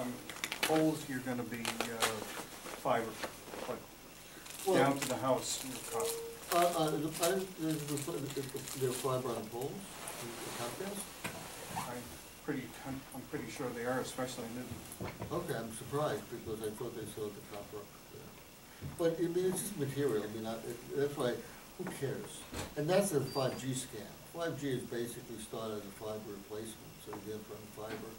on the poles you're going to be uh, fiber. Well, down to the house. Uh, uh, the, uh, there's the fiber on poles, the Comcast? I'm pretty, I'm, I'm pretty sure they are, especially in Newton. Okay, I'm surprised because I thought they sold the copper up there. But I mean, it's just material. I mean, I, it, that's why, who cares? And that's a five G scam. five G is basically started as a fiber replacement, so you get from fiber,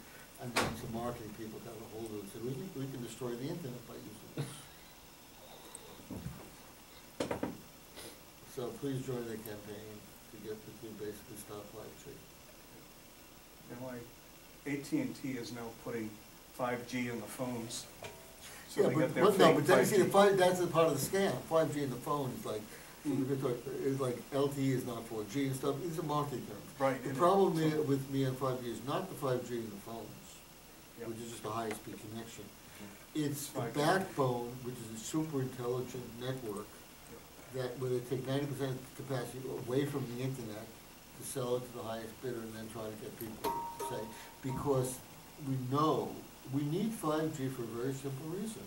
and then some marketing people got a hold of it and said, we can, we can destroy the internet by using this. So please join the campaign to get to basically stop five G. And like A T and T is now putting five G in the phones. So yeah, they but, got their but no, but then, see, the five, that's a part of the scam. five G in the phone is like, mm-hmm. is like L T E is not four G and stuff. It's a marketing term. Right. The problem so with me on five G is not the five G in the phones, yep. which is just a high speed connection. It's the backbone, which is a super intelligent network. That where they take ninety percent of the capacity away from the internet to sell it to the highest bidder and then try to get people to say, because we know we need five G for a very simple reason.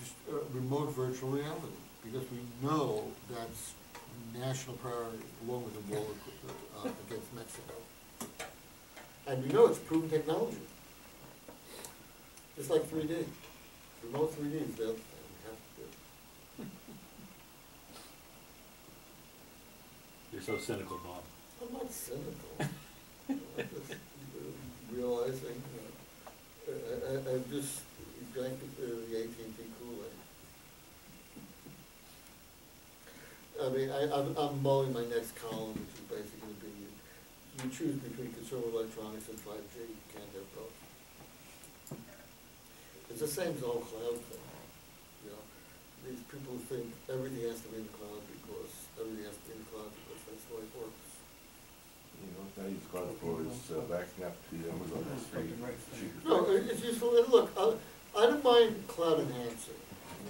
Just uh, remote virtual reality, because we know that's national priority along with the war uh, against Mexico. And we know it's proven technology. It's like three D. Remote three D is available. You're so cynical, Bob. I'm not cynical. I'm just realizing that I, I, I just drank the, uh, the A T and T Kool-Aid. I mean, I, I'm, I'm mulling my next column, which is basically being you, you choose between consumer electronics and five G. You can't have both. It's the same as all cloud thing. You know, these people think everything has to be in the cloud because everything has to be in the cloud. You know, now you've got uh, backing up the Amazon S three. No, it's useful. And look, I, I don't mind cloud enhancing.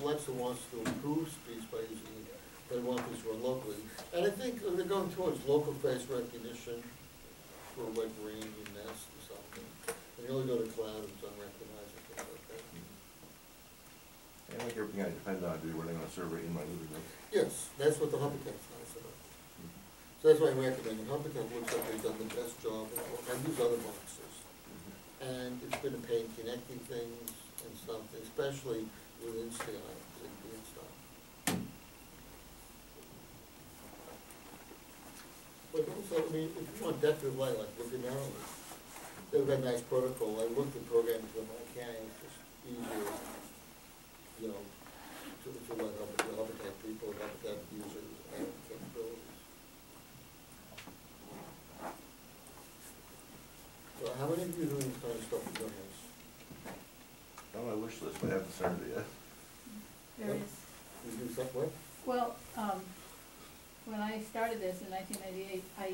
Alexa wants to improve speech by using it. They want things to run locally. And I think they're going towards local face recognition for like Ring and Nest or something. And you only go to cloud and it's unrecognizable, things like that. Mm-hmm. And like everything I depend on, do running on a server in my living room. Yes, that's what the Hubitat is nice about. So that's why I recommend it. Hubitat looks like they've done the best job. I use other boxes. Mm-hmm. And it's been a pain connecting things and stuff, especially with Insteon, Zigbee and stuff. But also, I mean, if you want depth of light, like look in Maryland, they've got a nice protocol. I looked at programming them, I can't, it's just easier, you know, to, to let the Hubitat people, Hubitat users, and capabilities. So how many of you are doing this kind of stuff in your house? Well, I would wish list, but I haven't started it yet. There is. Can you do something with? Well, um, when I started this in nineteen ninety-eight, I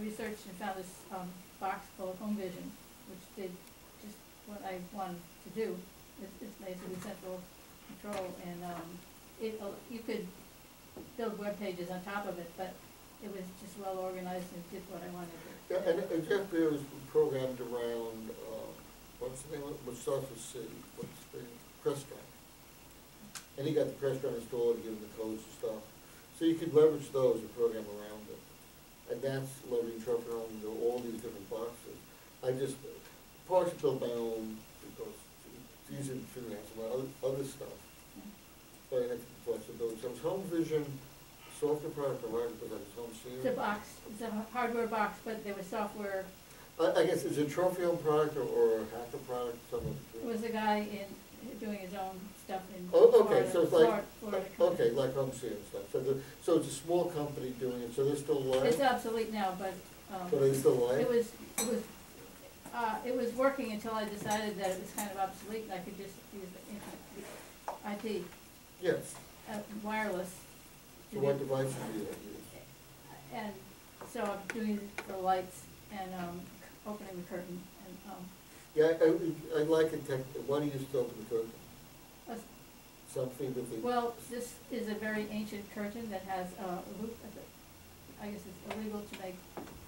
researched and found this um, box called Home Vision, which did just what I wanted to do. It's, it's basically central control, and um, it uh, you could build web pages on top of it, but it was just well organized and did what I wanted to. Yeah, and, and Jeff Beer was programmed around uh, what's the name of it? Surface City, what's the Crestron, and he got the Crestron installed and given the codes and stuff. So you could leverage those and program around it. And that's leveraging traffic around all these different boxes. I just partially built my own because it's easier to figure out some other, other stuff. But I had some flexibility. So it's Home Vision, software product around because I was home senior. It's a box, it's a hardware box, but there was software. I, I guess it's a trophy home product or, or a hacker product. Something. It was a guy in doing his own stuff in oh, okay, Florida, so it's like Florida, Florida okay, like home senior stuff. So the, so it's a small company doing it. So they're still alive. It's obsolete now, but um, but they still alive. It was it was uh, it was working until I decided that it was kind of obsolete and I could just use the I P. Yes. Uh, wireless. So what devices do you use? And so I'm doing the lights and um, opening the curtain. And, um, yeah, I, I, I like a tech. Why do you use to open the curtain? Uh, Something that they... Well, this is a very ancient curtain that has uh, a loop at the... I guess it's illegal to make...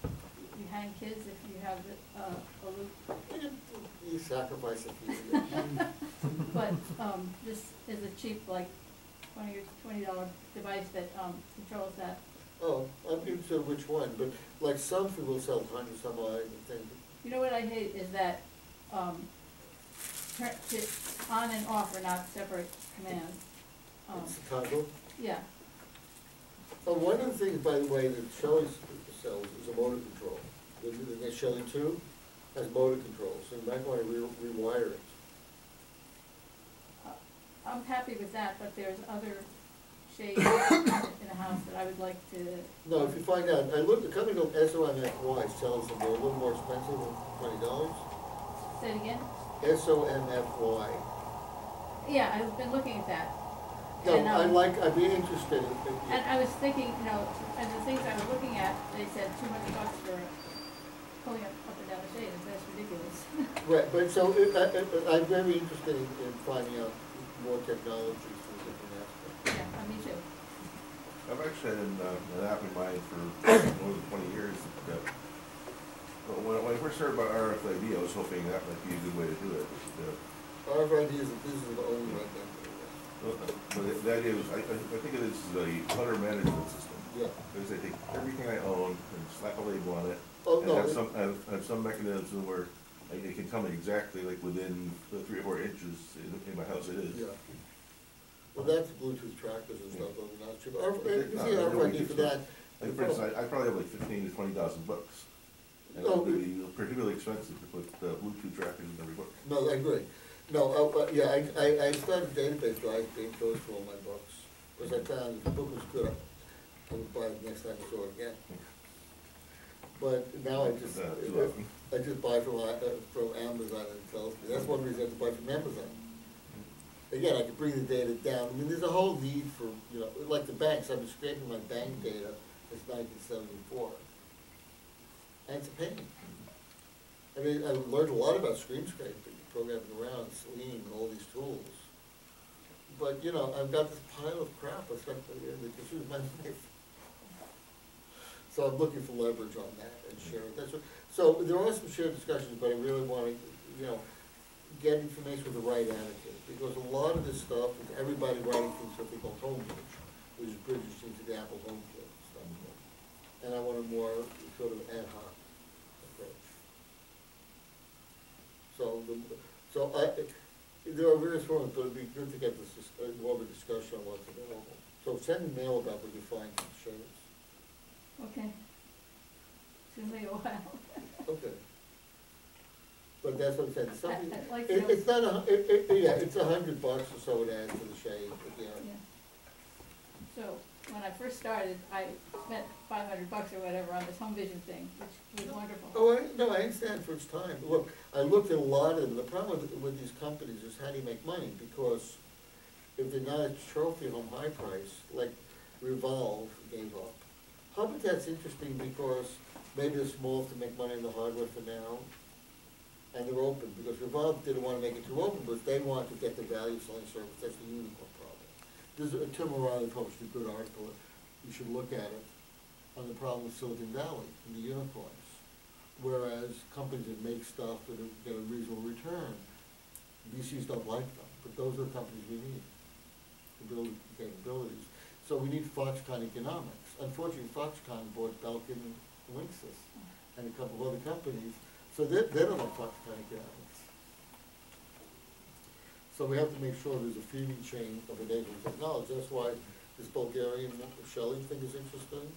You hang kids if you have uh, a loop. You sacrifice a few. But um, this is a cheap, like, twenty dollar device that um, controls that. Oh, I'm not sure which one, but like Somfy will sell hundreds, some I think. You know what I hate is that um, on and off are not separate commands. Um, it's a toggle? Yeah. Oh, one of the things, by the way, that Shelly sells is a motor control. The, the, the Shelly two has motor controls, so you might want to re rewire it. I'm happy with that, but there's other shades in the house that I would like to... No, if you find out, I looked, the company called S O M F Y sells them, they're a little more expensive than twenty dollars. Say it again? S O M F Y. Yeah, I've been looking at that. No, and, um, I like, I'd be interested in thinking. And I was thinking, you know, and the things I was looking at, they said two hundred bucks for pulling up, up and down the shade, and that's ridiculous. Right, but so it, I, I, I'm very interested in, in finding out more technology for different aspects. Yeah, me too. I've actually had uh, an app in mind for more than twenty years. That, but when, when I first heard about R F I D, I was hoping that might be a good way to do it. Uh, R F I D is the business of only right now. But the idea was, I, I think it is the clutter management system. Yeah. Because I take everything I own and slap a label on it, oh, and no, have, it some, have, have some mechanism where I, it can come exactly like within three or four inches in, in my house. It is. Yeah. Well, that's Bluetooth trackers and stuff. Yeah. Not cheap. Or, it, you no, see, I really for that. Like, for instance, I, I probably have like fifteen to twenty thousand books. And no, it would be particularly expensive to put uh, Bluetooth trackers in every book. No, I agree. No, uh, uh, yeah, I, I, I started a database where I paid those for all my books because I found the book was good. I would buy it the next time I saw it again. But now I just uh, I just buy from uh, from Amazon and it tells me. That's one reason I have to buy from Amazon. Again, I can bring the data down. I mean, there's a whole need for, you know, like the banks. I've been scraping my bank data since nineteen seventy-four, and it's a pain. I mean, I learned a lot about screen scraping, programming around, Selenium, and all these tools. But, you know, I've got this pile of crap I spent that consumes my life. So I'm looking for leverage on that and share it. That's what, so there are some shared discussions, but I really want to, you know, get information with the right attitude. Because a lot of this stuff is everybody writing things something called home page, which is pretty interesting to the Apple home page stuff. And I want a more sort of ad hoc. So, the, so I, there are various forms, but it would be good to get this uh, more of a discussion on what's available. So send an email about what you find and share this. Okay. It's going to be a while. Okay. But that's what I'm saying. Something, I, I like it, it's not a, it, it, yeah, it's a hundred bucks or so it adds to the shade. But yeah. Yeah. So when I first started, I spent five hundred bucks or whatever on this home vision thing, which was wonderful. Oh, I, no, I understand first time. Look, I looked at a lot of them. The problem with, with these companies is how do you make money? Because if they're not a trophy home high price, like Revolve gave up. Hubitat's interesting because maybe they're small to make money in the hardware for now, and they're open, because Revolve didn't want to make it too open, but they wanted to get the value selling service. That's the unicorn problem. There's a, Tim O'Reilly published a good article, you should look at it, on the problem of Silicon Valley and the unicorns. Whereas companies that make stuff that get a reasonable return, V Cs don't like them, but those are the companies we need to build capabilities. So we need Foxconn economics. Unfortunately, Foxconn bought Belkin and Linksys and a couple of other companies. So they, they don't have Foxconn economics. So we have to make sure there's a feeding chain of enabling technology. That's why this Bulgarian Shelly thing is interesting.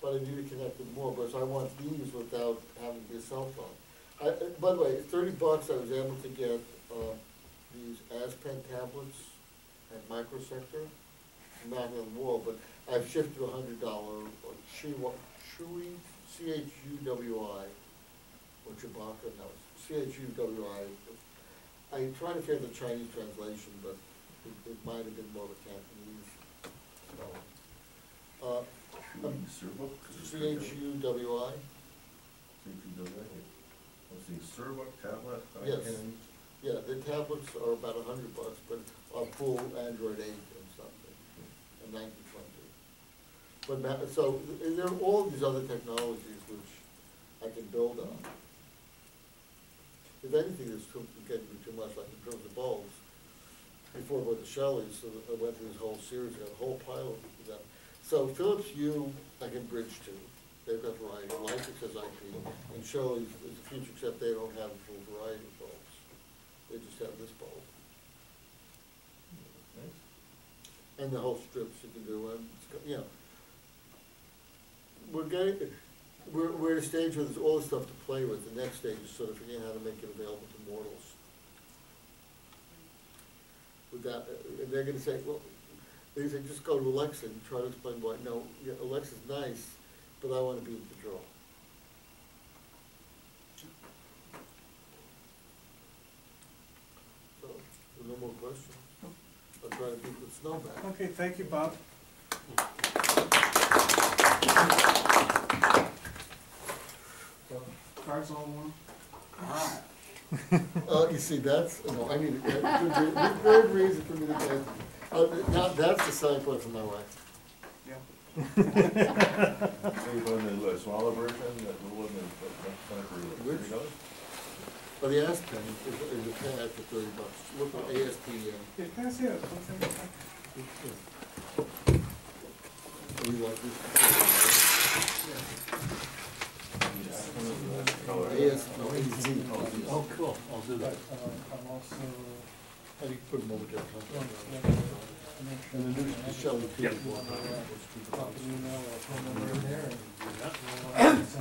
But I need to connect with more, because I want these without having to be a cell phone. I, by the way, at thirty bucks I was able to get uh, these ASPEN tablets at Microsector. Not on the wall, but I've shifted to a hundred dollar or Chewy, C H U W I, or Chewbacca, no, C H U W I. I tried to figure the Chinese translation, but it, it might have been more of a Cantonese. So, uh, um, C H U W I. C H U W I. Let's see, Serbuck tablet. Yes. Yeah, the tablets are about a hundred bucks, but are full Android eight. nineteen twenty. But so there are all these other technologies which I can build on. If anything, there's too, getting me too much, like in terms of bulbs. Before I went to Shelly's, so I went through this whole series, I had a whole pile of them. So Philips Hue, I can bridge to. They've got variety. LIFX has I P, and Shelly's is the future, except they don't have a full variety of bulbs. They just have this bulb. And the whole strips you can do, and you know, we're getting, we're we're at a stage where there's all this stuff to play with. The next stage is sort of figuring out how to make it available to mortals. Without, and they're going to say, well, they say just go to Alexa and try to explain why. No, yeah, Alexa's nice, but I want to be in control. So, no more questions. Okay, thank you, Bob. Cards all warm. Ah. uh, you see, that's no. I mean, the uh, third reason for me to get. Uh, now that's the selling point for my wife. Yeah. So you put in the smaller version, that little one, the which? Well, the ASPEN is, is a pen for thirty bucks. Look at A S P N. Yeah, can I see it? We like this. Yeah. Oh, cool. I'll do that. I'm also. I think put them over there. And the new Shelly people.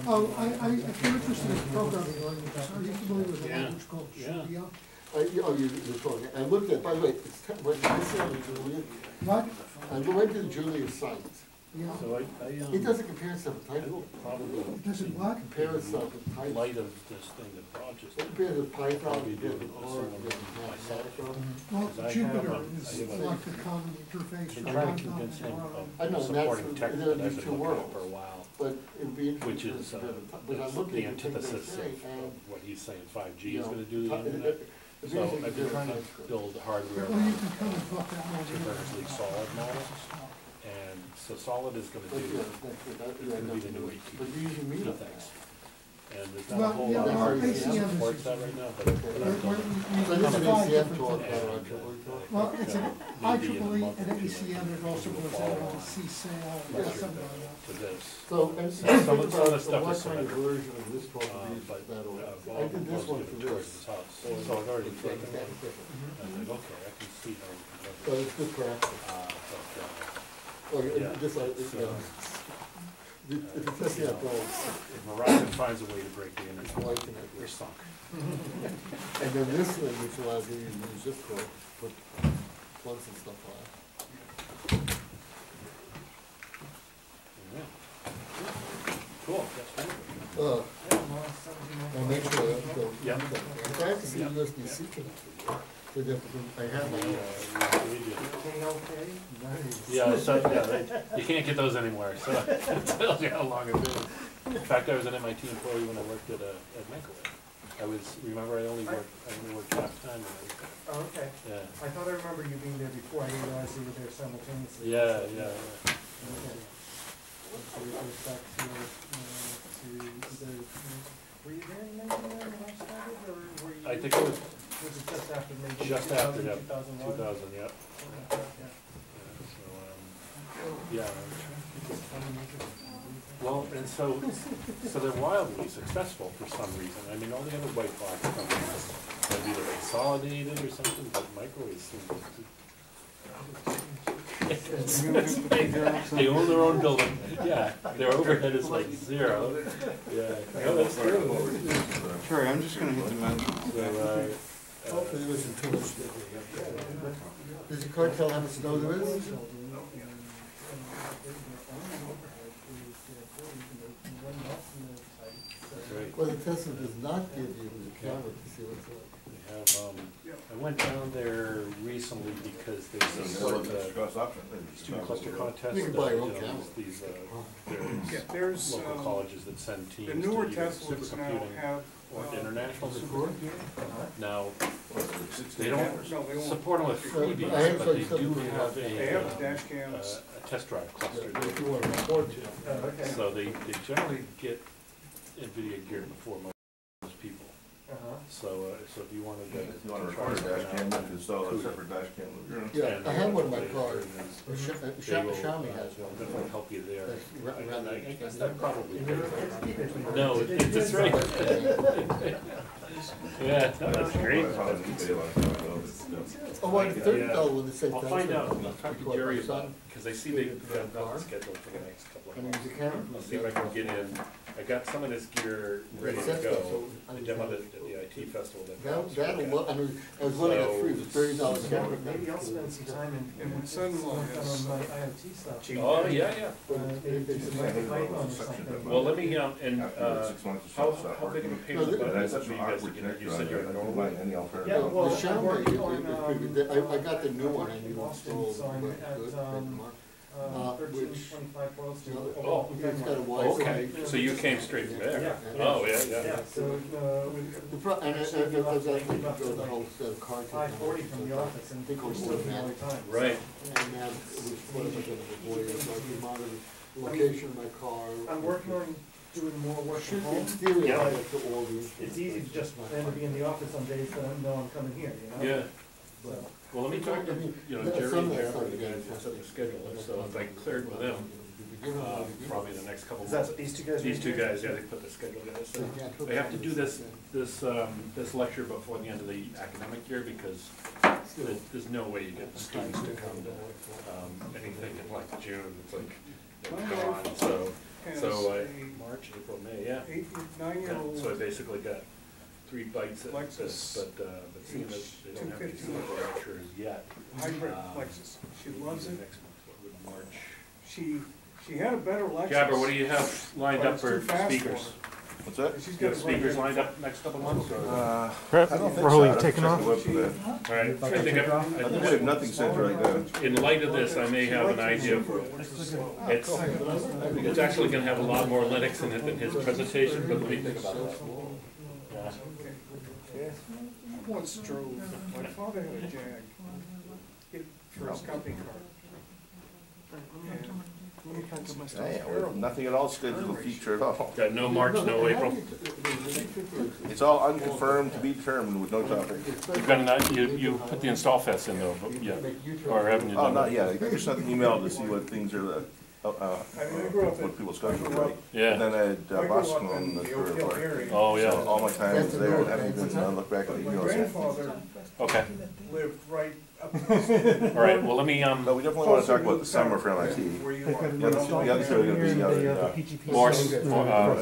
Oh, I, I, I came across this program. Are you familiar with a language called Studio? I, oh, you, you're talking. I looked at, by the way, it's what did I say on the Julia? What? I went to the Julia site. Yeah. So I, I, um, it doesn't compare itself with TypeScript. Probably. It doesn't what? Compare itself with TypeScript. In light of this thing that Bob just did. It compares to Python, it does with R, it does with Python. Well, Jupyter is like the common interface. They're trying to convince him of supporting tech that I've been looking at for a while. But it'd be which is uh, the antithesis of, of what he's saying five G is going to do to the internet. So I've been trying to build hardware to vertically solid models. And so solid is going to do, yeah, it's going to be the new A T. No thanks. And there's not well, a whole yeah, lot of hard that supports that right now, but I'm talking well, it's an I triple E and A C M, and it also goes out on C-sale or something like that. So some of the stuff is similar, but Bob was given towards his house, so I've already taken one. I said, okay, I can see how we can do it. Oh, yeah, yeah. Just like, so, yeah. Uh, if, you know, if Verizon finds a way to break the internet, you're sunk. And then this thing, which allows you to use zip code, put plugs and stuff on. Cool. That's cool. Uh, I'll make sure that they'll yeah. do that. In fact, if you yeah. listen to yeah. secret, I have my uh, yeah, so, yeah they, you can't get those anywhere, so it tells you how long it is. In fact, I was an M I T employee when I worked at, uh, at microwave. I was, remember I only worked, I only worked half time when I was there. Oh, okay. Yeah. I thought I remember you being there before. I didn't realize you were there simultaneously. Yeah, so, yeah, yeah. Okay. So it goes back to, uh, to the, were you there in nineteen ninety-nine when I started, or were you? I think it was. Was it just after maybe just after, yeah. two thousand one? two thousand, yeah. Okay. Yeah. So, um, yeah. Well, and so, so they're wildly successful for some reason. I mean, all the other white box companies have either consolidated or something, but microwaves seem to. They own their own building. Yeah, their overhead is like zero. Yeah, no, that's true. Sure, I'm just going to hit the mentions. So, uh, hopefully there wasn't too much. Does your card tell how much snow there is? Right. Well, the tester does not give you the camera to see what's up. They have, um, I went down there recently because there's a sort of a student cluster contest. You can buy your own camera. These, uh, yeah, there's local um, colleges that send teams to either supercomputing or um, international support. Now, they don't no, they support them with freebies, uh, but they do have a, they have um, dash cams. Uh, a test drive cluster. Yeah, if you want to report to. Uh, okay. So they, they generally get NVIDIA geared before most people. Uh-huh. So, uh, so if you wanted to, yeah, if you want to record a dash cam, you can install a separate dash cam. Yeah, and I have one in my car. Xiaomi has one. Definitely help you there. I, I guess that probably. No, it, it's just right. Yeah, no, that's great. Oh, wait, thirty. Oh, when they say I'll find out. I'll talk to Jerry about it because I see they've got nothing scheduled for the next couple of months. I'll see if I can get in. I got some of this gear ready to go. I demoed it at the I T festival. That that'll. I mean, I was looking at free for thirty dollars. Maybe I'll spend some time in my I O T stuff. Oh yeah, yeah. Well, let me um and uh, how how big of a payment is that for you guys? You said you're on any alternative. Yeah, well, I got the new one. I knew installed. Uh, which, you know, oh, okay. So you came straight from there. Yeah. Yeah. Oh, yeah, yeah. yeah. So, uh, and I think I was like, we could go the whole set of cards. five forty from the office, and think we're still in all the time. Right. And now, what am I going to avoid? It's like the modern location of my car. I'm working on doing more work from home. Yeah. It's easy to just plan to be in the office on days that I know I'm coming here, you know? Yeah. But, well, let me talk to you know Jerry and Jerry about the guys who set the schedule. So if I cleared with them, uh, probably the next couple. Is that months. These two guys? These two guys, yeah, they put the schedule together. So they have to do this this um, this lecture before the end of the academic year because there's no way you get students to come to um, anything in like June. It's like gone. So so uh, March, April, May, yeah. yeah. So I basically got three bites at Lexus. This, but, uh, but seeing that they don't have any lectures yet. Hybrid um, Lexus. She loves it. Next month, March. She she had a better Lexus. Jabber, what do you have lined up for speakers? What's that? She's got speakers lined up next couple months. Uh, I don't think so. Taking off. All right. I think I have nothing set right now. In light of this, I may have an idea for it. It's, it's actually going to have a lot more Linux in it than his presentation, but let me think about that. Yeah. Yeah. I once drove, my father had a Jag it, for his company car. Yeah, nothing at all scheduled a feature at all. Got no March, no April. It's all unconfirmed to be determined with no topic. You've got an, you, you put the install fest in though, but yeah. Or haven't you done oh, not yet. I just sent an email to see what things are the. Uh, uh, I mean, I grew up with people's country, right? Yeah. And then I had uh, Boston on the third part. Oh, yeah. So all my time was there. I haven't even uh, looked back at the emails. My grandfather okay. lived right up the all right, well, let me. Um, no, we definitely want to talk about the summer for M I T. Yeah, the other show is going to be out at the Morse. At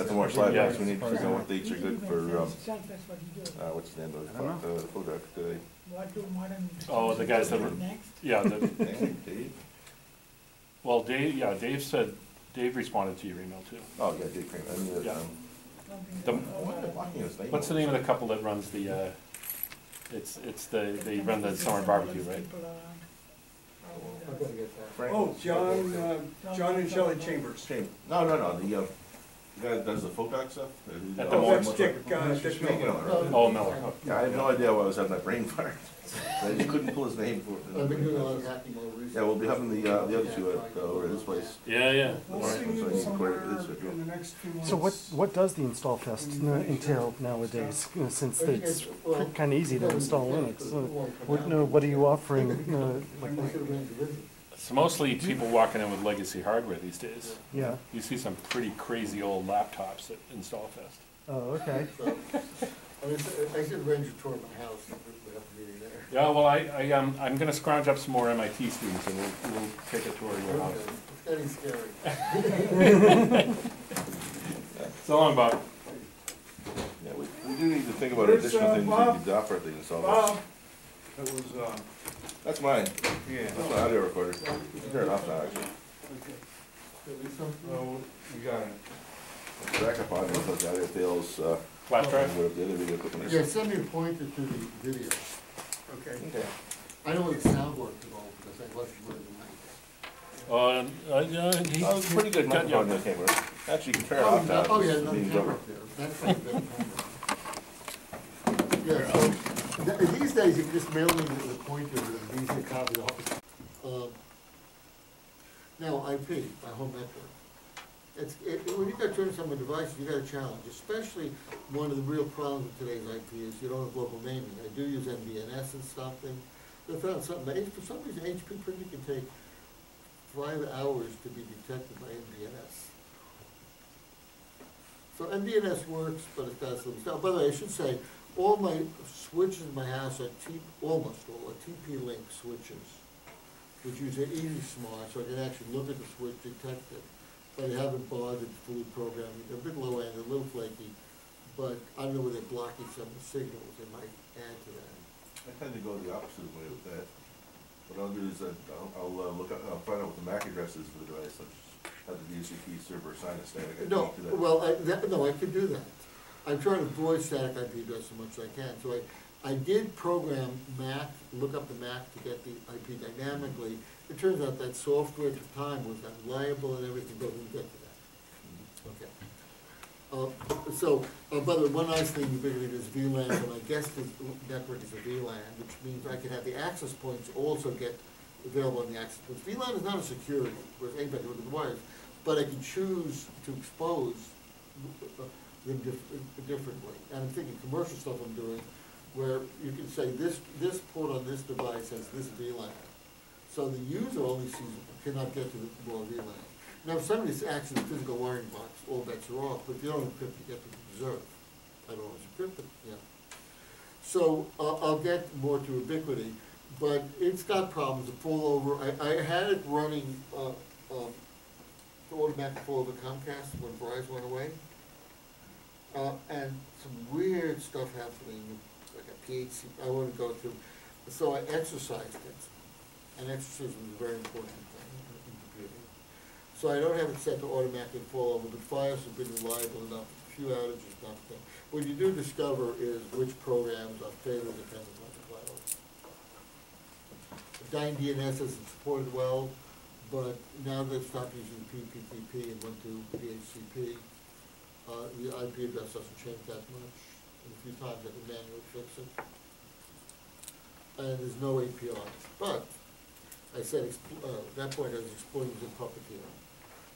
the Morse LIFX, we need to know what dates are good for. Um, uh, what's the name of the photograph today? Oh, the guys that were. Yeah. The, Well, Dave, yeah, Dave said Dave responded to your email too. Oh, yeah, Dave Kramer. I mean, yeah. um, the, what's the name of the couple that runs the, uh, it's, it's the, they run the summer barbecue, right? Oh, John, uh, John and Shelly Chambers. Chambers. No, no, no, the, uh, the guy that does the folk doc stuff? At the moment. That's Dick, uh, Dick Miller. Oh, Miller. Oh, yeah, I had no idea why I was having my brain fart. I just couldn't pull his name for it. Yeah, we'll be having the, uh, the other two at, uh, over at his place. Yeah, yeah. We'll so, so what, what does the install test entail nowadays, you know, since it's kind of easy to install Linux? Uh, what, no, what are you offering? Uh, like it's mostly people walking in with legacy hardware these days. Yeah. You see some pretty crazy old laptops at install test. Oh, okay. I should arrange a tour of my house. Yeah, well, I, I, um, I'm going to scrounge up some more M I T students, and we'll, we'll take a tour of your house. Okay. It's getting scary. So long, Bob. Yeah, we, we do need to think about Here's additional uh, things Bob. we need to offer at the install. Bob. That was, uh, that's mine. Yeah. That's oh. my audio recorder. You can turn it off now, actually. Okay. Oh, we got it. Back up on those audio fails. Uh, Flash drive? What the other video equipment is. Yeah, send me a pointer to the video. Okay. Okay. I know what the sound worked involved because I wasn't really in my head. Uh, he's oh, pretty good. Cut yeah. the camera. Actually, you can turn it off now. Oh, yeah, no camera there. That's like a big camera. Yeah, so th these days you can just mail me the, the pointer and these are copied off. Um, now, I P, my home network. It's, it, when you've got terms on the device, you've got a challenge, especially one of the real problems with today's I P is you don't have local naming. I do use M D N S and something. They found something that, for some reason, H P printing can take five hours to be detected by M D N S. So M D N S works, but it's got some stuff. By the way, I should say, all my switches in my house are T, almost all are T P-Link switches, which use an easy smart, so I can actually look at the switch, detect it. But I haven't bothered to fully program. They're a bit low end, a little flaky, but I don't know where they're blocking some of the signals. They might add to that. I tend to go the opposite way with that. What I'll do is I'll, I'll uh, look up, I'll find out what the M A C address is for the device. I'll just have the D H C P server assign a static I P no, to that. Well, I, that, no, I could do that. I'm trying to avoid static I P address as much as I can. So I, I did program M A C, look up the M A C to get the I P dynamically. It turns out that software at the time was unreliable and everything, but we can get to that. Okay. Uh, so, uh, by the way, one nice thing Ubiquiti is V LAN, and I guess the network is a V LAN, which means I can have the access points also get available in the access points. V LAN is not a security, whereas anybody can look at the wires, but I can choose to expose them dif differently. And I'm thinking commercial stuff I'm doing, where you can say this, this port on this device has this V LAN. So the user only sees, cannot get to the raw V LAN. Now, if somebody's actually a physical wiring box, all bets are off, but if you don't encrypt, you get to observe. I don't always encrypt it, yeah. So uh, I'll get more to Ubiquiti, but it's got problems, the failover. I, I had it running uh, uh, the automatic failover Comcast when Verizon went away, uh, and some weird stuff happening, like a P H C, I wouldn't go through. So I exercised it. And exorcism is a very important thing in computing. So I don't have it set to automatically fall over, but FIOS have been reliable enough, a few outages, nothing. What you do discover is which programs are fatal depending on the cloud. DynaDNS isn't supported well, but now they've stopped using P P T P and went to D H C P. Uh, the I P address doesn't change that much. And a few times I can manually fix it. And there's no A P I. But I said, uh, at that point I was exploring using Puppeteer.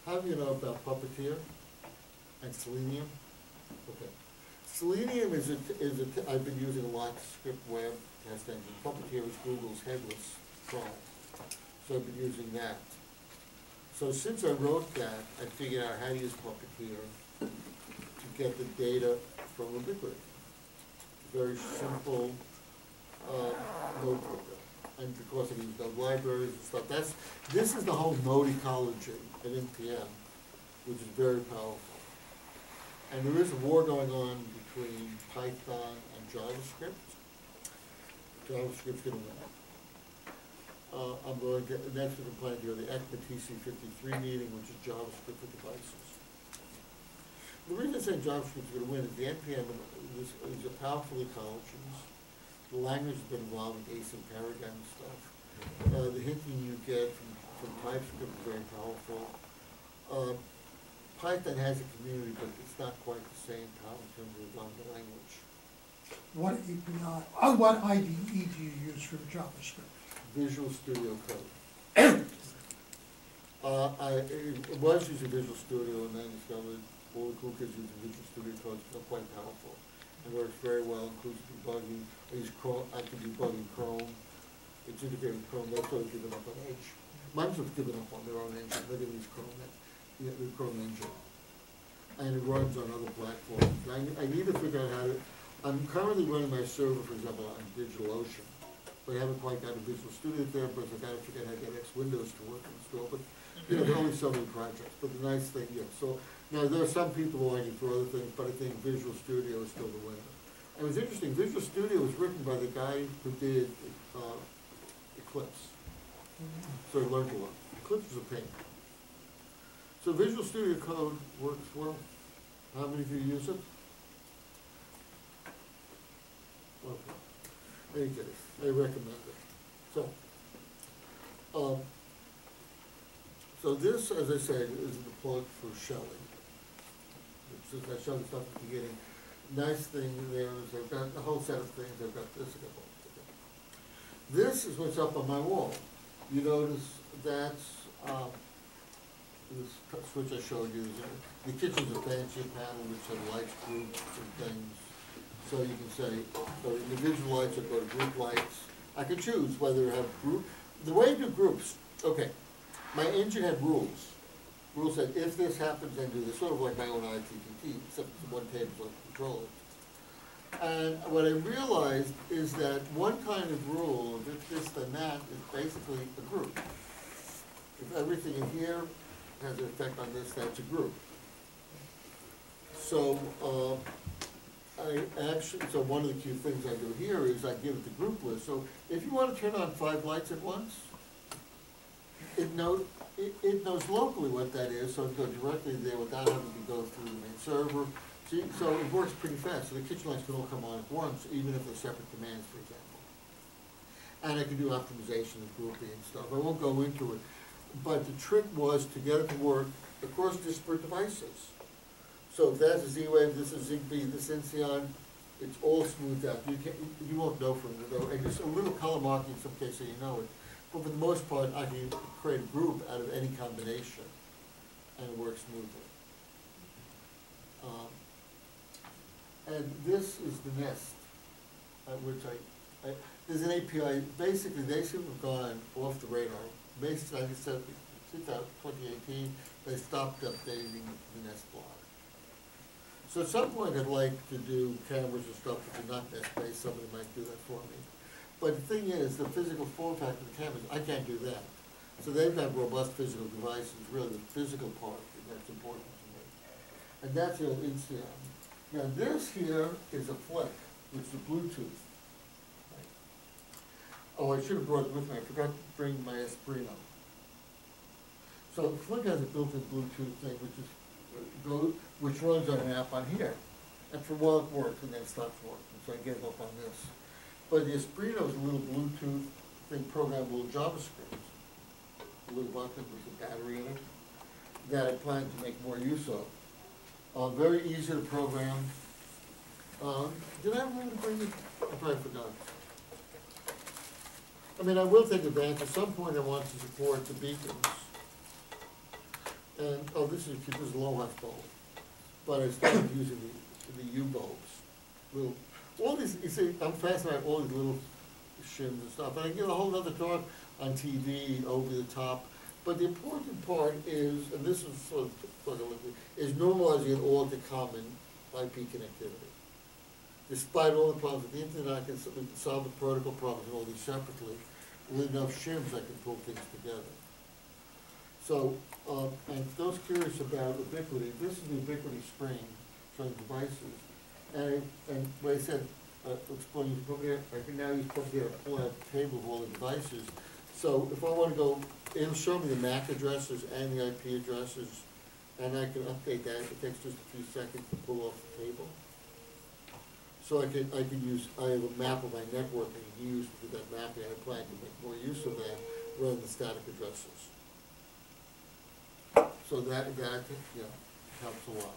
How do you know about Puppeteer and Selenium? Okay. Selenium is a, t is a t I've been using a lot to script web test engine. Puppeteer is Google's headless crawl. So I've been using that. So since I wrote that, I figured out how to use Puppeteer to get the data from Ubiquiti. Very simple uh, notebook. And because it is the libraries and stuff. That's, this is the whole node ecology at N P M, which is very powerful. And there is a war going on between Python and JavaScript. JavaScript's going to win. Uh, I'm we'll get next to the plan here, the E C M A T C fifty-three meeting, which is JavaScript for devices. The reason I say JavaScript is going to win is the N P M is, is a powerful ecologies. The language has been involved in async paradigm stuff. Uh, the hinting you get from, from TypeScript is very powerful. Uh, Python has a community, but it's not quite the same power in terms of the language. What A P I, uh, what I D E do you use for JavaScript? Visual Studio Code. uh, I it was using Visual Studio, and then discovered all the cool kids using Visual Studio Code. It's not quite powerful. It works very well, includes debugging. I use Chrome. I can debug in Chrome. It's integrated in Chrome. That's why I've given up on Edge. Microsoft's given up on their own engine. They didn't use Chrome. You know, the Chrome engine, and it runs on other platforms. I, I need to figure out how to. I'm currently running my server, for example, on DigitalOcean. But I haven't quite got a Visual Studio there, but I've got to figure out how to get X Windows to work and install. But you know, there are only so many projects. But the nice thing, yeah. So now there are some people arguing for other things, but I think Visual Studio is still the winner. And it's interesting. Visual Studio was written by the guy who did uh, Eclipse, so he learned a lot. Eclipse was a pain. So Visual Studio Code works well. How many of you use it? Okay. Any case, I recommend it. So, um, so this, as I said, is the plug for Shelly. Since I showed this up at the beginning, nice thing there is I've got the whole set of things. I've got this. I've got this. This is what's up on my wall. You notice that's um, this switch I showed you. The kitchen's a fancy panel which had lights, groups, and things. So you can say, go to individual lights or go to group lights. I can choose whether I have group. The way I do groups, okay, my engine had rules. Rules said, if this happens, then do this. Sort of like my own I F T T T, except it's one table to control it. And what I realized is that one kind of rule, of if this, then that, is basically a group. If everything in here has an effect on this, that's a group. So, uh, I actually, so one of the cute things I do here is I give it the group list. So if you want to turn on five lights at once, it knows, it, it knows locally what that is, so it goes directly there without having to go through the main server. So, you, so it works pretty fast. So the kitchen lights can all come on at once, even if they're separate commands, for example. And I can do optimization of grouping and stuff. I won't go into it. But the trick was to get it to work across disparate devices. So if that's a Z-Wave, this is Zigbee, this is Insteon, it's all smoothed out. You can't, you won't know from it though, and there's a little color marking in some cases so you know it. But for the most part, I can create a group out of any combination, and it works smoothly. Um, and this is the nest, uh, which I, I, there's an A P I. Basically, they should have gone off the radar. Basically, I said twenty eighteen, they stopped updating the nest block. So at some point I'd like to do cameras and stuff that are not nest-based. Somebody might do that for me. But the thing is, the physical form factor of the cameras, I can't do that. So they've got robust physical devices, really the physical part that's important to me. And that's the old Insteon. Now this here is a flick, which is a Bluetooth. Right. Oh, I should have brought it with me. I forgot to bring my Esperino. So the flick has a built-in Bluetooth thing, which is Go, which runs on an app on here. And for a while it worked, and then it stopped working, so I gave up on this. But the Esperino is a little Bluetooth thing, programmable JavaScript. A little bucket with a battery in it that I plan to make more use of. Uh, very easy to program. Um, did I remember to bring it? I probably forgot. I mean, I will take advantage. At some point I want to support the beacons. And, oh, this is, this is a low-life bulb, but I started using the, the U bulbs. Little, all these, you see, I'm fascinated by all these little shims and stuff. And I get a whole other talk on T V, over the top. But the important part is, and this is sort of fucking is normalizing it all to common I P connectivity. Despite all the problems with the internet, I can solve the protocol problems and all these separately. With enough shims, I can pull things together. So, uh, and those curious about Ubiquiti, this is the Ubiquiti screen showing devices. And, and what I said, uh, explaining Puppeteer, I can now use Puppeteer to pull out a table of all the devices. So if I want to go, it'll show me the M A C addresses and the I P addresses, and I can update that. It takes just a few seconds to pull off the table. So I can, I can use, I have a map of my network and I can use to do that mapping. I plan to make more use of that rather than static addresses. So that, that I think, yeah, helps a lot.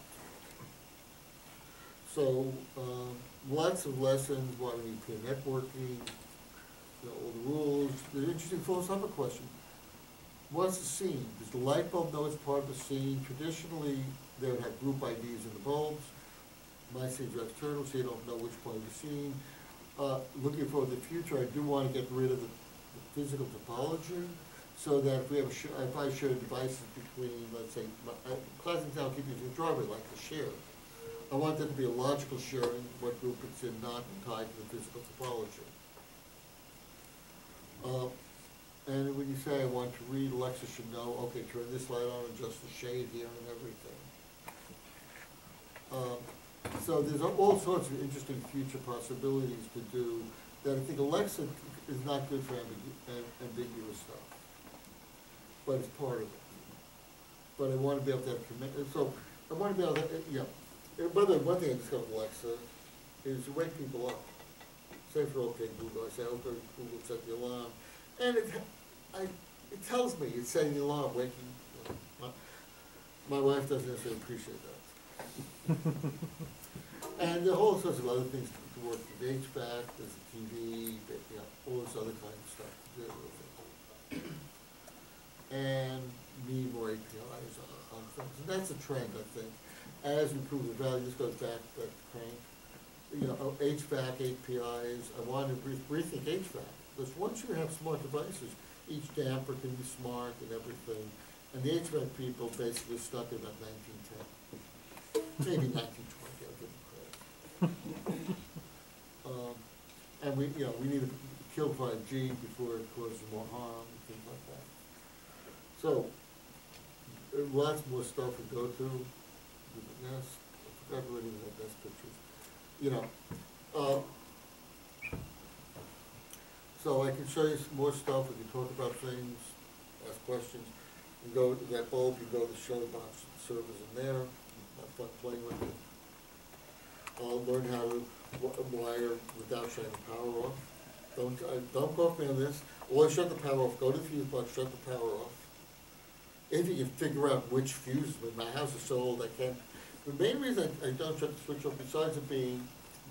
So uh, lots of lessons, why we need peer networking, you know, all the rules. The interesting philosophical question, what's the scene? Does the light bulb know it's part of the scene? Traditionally, they would have group I Ds in the bulbs. My scenes are external, so you don't know which part of the scene. Uh, looking forward to the future, I do want to get rid of the, the physical topology. So that if we have a sh if I share devices between, let's say, my, uh, classic example, keep using a driveway like the share. I want that to be a logical sharing, what group it's in, not tied to the physical topology. Uh, and when you say I want to read, Alexa should know, okay, turn this light on, adjust the shade here and everything. Uh, so there's all sorts of interesting future possibilities to do that I think Alexa is not good for ambigu ambiguous stuff. But it's part of it. But I want to be able to have commitment. So I want to be able to, yeah. By the way, one thing I discovered with Alexa is to wake people up. Say for okay Google, I say okay Google, set the alarm, and it, I, it tells me it's setting the alarm, waking. My, my wife doesn't necessarily appreciate that. And there are all sorts of other things to, to work with H V A C, there's a T V, but, you know, all this other kind of stuff to do with it. And need more A P Is on, on things. And that's a trend, I think. As we prove the value, this goes back to that crank. You know, H V A C, A P Is, I want to re rethink H V A C. Because once you have smart devices, each damper can be smart and everything. And the H V A C people basically stuck in about nineteen ten. Maybe nineteen twenty, I'll give them credit. um, and we, you know, we need to kill five G before it causes more harm and things like that. So, lots more stuff to go to. Yes, I forgot where it is in the best pictures. You know, uh, so I can show you some more stuff. We can talk about things, ask questions. You go to that bulb, you go to the Shelly box servers in there. Have fun playing with it. I'll learn how to wire without shutting the power off. Don't uh, don't go off me on this. Always shut the power off. Go to the fuse box, shut the power off. If you can figure out which fuse, but my house is so old I can't. The main reason I, I don't shut the switch off, besides it being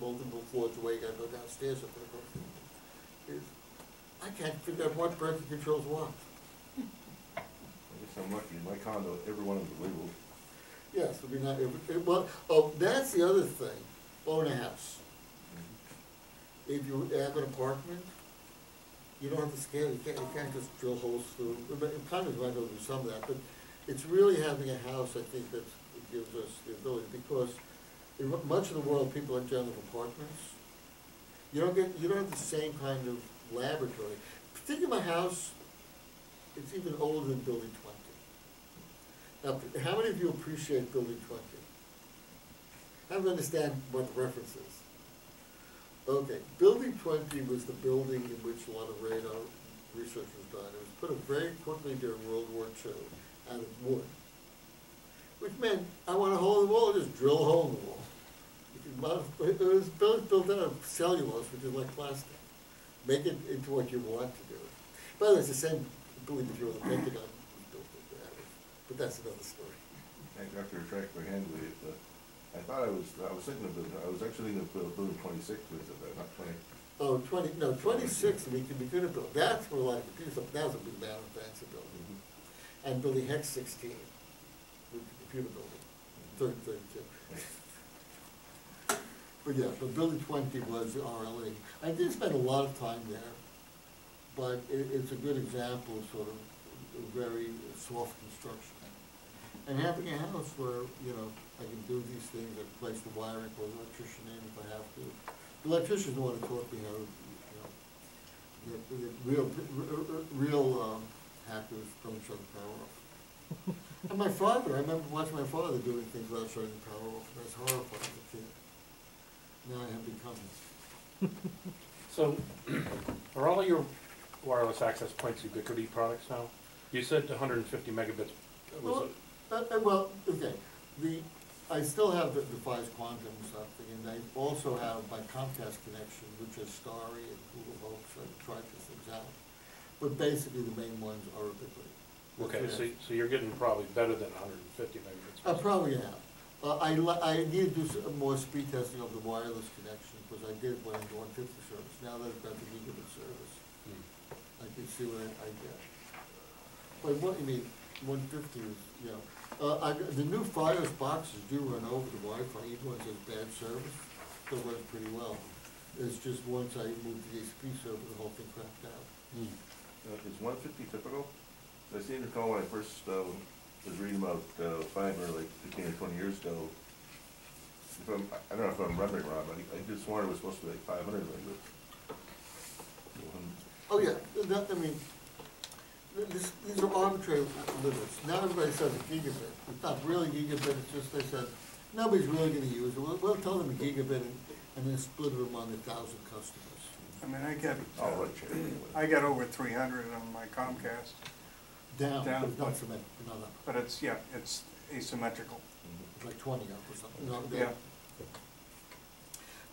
multiple floors away, you gotta go downstairs up there, is I can't figure out what breaker controls what. I guess I'm lucky. My condo, every one of them is labeled. Yes, it'll be not every. Well, oh, that's the other thing. Own a house. Mm-hmm. If you have an apartment, you don't have to scale, you can't, you can't just drill holes through. It kind of might go through some of that, but it's really having a house, I think, that gives us the ability, because in much of the world, people are in general apartments. You don't get, you don't have the same kind of laboratory. Particularly my house, it's even older than Building twenty. Now, how many of you appreciate Building twenty? I don't understand what the reference is. Okay, Building twenty was the building in which a lot of radar research was done. It was put up very quickly during World War Two out of wood, which meant I want a hole in the wall, just drill a hole in the wall. It was built, built out of cellulose, which is like plastic. Make it into what you want to do. By the way, it's the same, believe if you were the Pentagon, you built it out of, but that's another story. Thank Doctor Trackler Handley. I thought I was, I was thinking of building, I was actually thinking of building twenty-six, which is not twenty. Oh, twenty, no, twenty-six, we could be good at building. That's where a lot of computers are. That was a big man of fancy building. Mm -hmm. And building Hex sixteen, with the computer building, thirty, thirty-two. But yeah, but building twenty was R L A. I did spend a lot of time there, but it, it's a good example of sort of very soft construction. And having a house where, you know, I can do these things, I can place the wiring for the electrician in if I have to. The electricians want to talk, you know, you know the, the real, real um, hackers don't shut the power off. And my father, I remember watching my father doing things without shutting the power off, and I was horrified as a kid. Now I have become it. So, are all your wireless access points Ubiquiti products now? You said one hundred fifty megabits. Was well, uh, well, okay. The I still have the, the Fios Quantum something, and I also have my Comcast connection, which is Starry and Google Home. So I tried these things out, but basically the main ones are Ubiquiti. Okay, so, so you're getting probably better than one hundred fifty megabits. I probably am. Uh, I, I need to do some more speed testing of the wireless connection because I did when I joined one fifty service. Now that I've got the gigabit service, mm. I can see what I, I get. But what you mean, one fifty is, you know, uh, I, the new Fios boxes do run over the Wi-Fi, even when it's bad service, still runs pretty well. It's just once I moved the D H C P server, the whole thing crapped out. Mm. Uh, is one fifty typical? I seem to recall when I first uh, was reading about uh, fiber like fifteen or twenty years ago. If I'm, I don't know if I'm remembering wrong, but I, I just wanted it was supposed to be like five hundred megabits. Oh yeah, that, I mean, this, these are arbitrary limits. Now everybody says a gigabit. It's not really gigabit, it's just they said, nobody's really going to use it. We'll, we'll tell them a gigabit and, and then split it among a thousand customers. I mean, I get, uh, I'll let you anyway. I get over three hundred on my Comcast. Down, down but not symmetrical. No, no. But it's, yeah, it's asymmetrical. It's like twenty up or something. No, yeah.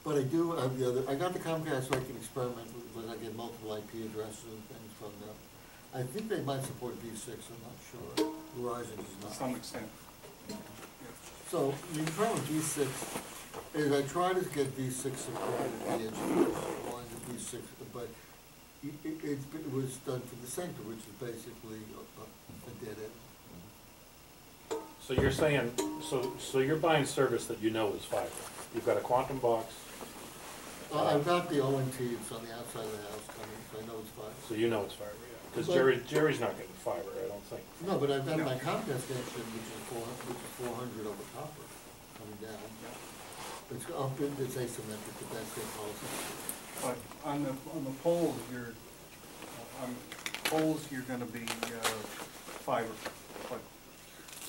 But I do have the other, I got the Comcast so I can experiment with, I get multiple I P addresses and things from them. I think they might support V six, I'm not sure. Verizon does not. To some extent. Yeah. So, the problem with V six is I try to get V six supported at the edge of the V six, but It, it, it was done for the center, which is basically a, a dead end. So you're saying, so so you're buying service that you know is fiber. You've got a Quantum box. Uh, I've got the O N T. It's on the outside of the house coming, so I know it's fiber. So you know it's fiber, yeah. Because Jerry Jerry's not getting fiber, I don't think. No, but I've got no. my Comcast connection, which is four hundred over copper coming down. Yeah. It's up in, it's asymmetric, but that's their policy. But on the on the poles, you're uh, on poles you're going to be uh, fiber, but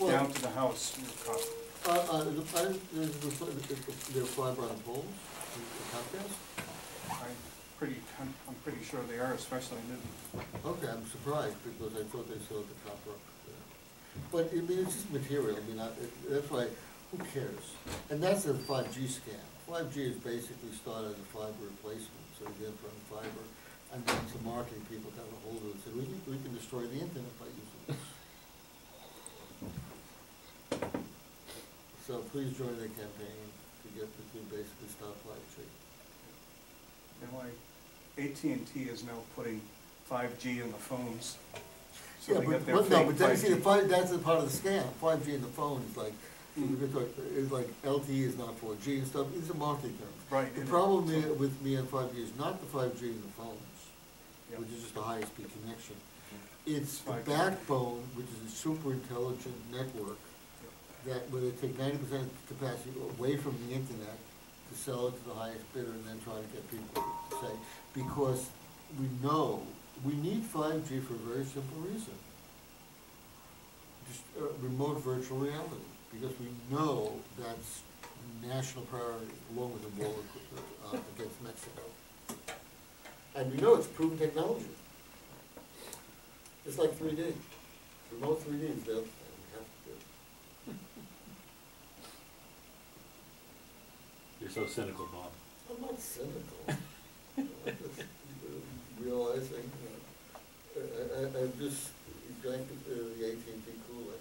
well, down to the house. You're copper. Uh, uh, the, uh, the, the, the, the fiber on poles, the, the Comcast. I'm pretty I'm, I'm pretty sure they are, especially in Newton. Okay, I'm surprised because I thought they sold the copper up there. But I mean, it's just material. I mean, I, it, that's why. Who cares? And that's a five G scam. five G is basically started as a fiber replacement, so we did run fiber, and then some marketing people got a hold of it and said, we can, we can destroy the internet by using this. So please join the campaign to get the to basically stop five G. And like A T and T is now putting five G in the phones. So yeah, they but, get their but no, but that, see, the five, that's a part of the scam. five G in the phone is like, Mm-hmm. It's like L T E is not four G and stuff. It's a marketing term. Right. The problem it, with me and five G is not the five G in the phones, yep. which is just the highest speed connection. Mm-hmm. It's five G. The backbone, which is a super intelligent network, yep. that where they take ninety percent of the capacity away from the internet to sell it to the highest bidder and then try to get people to say, because we know we need five G for a very simple reason. Just uh, remote virtual reality. Because we know that's national priority, along with the war uh, against Mexico. And we know it's proven technology. It's like three D. Remote three D is built, and we have to do it. You're so cynical, Bob. I'm not cynical. I'm just realizing, you know, I, I, I'm just drank the, uh, the A T and T Kool-Aid.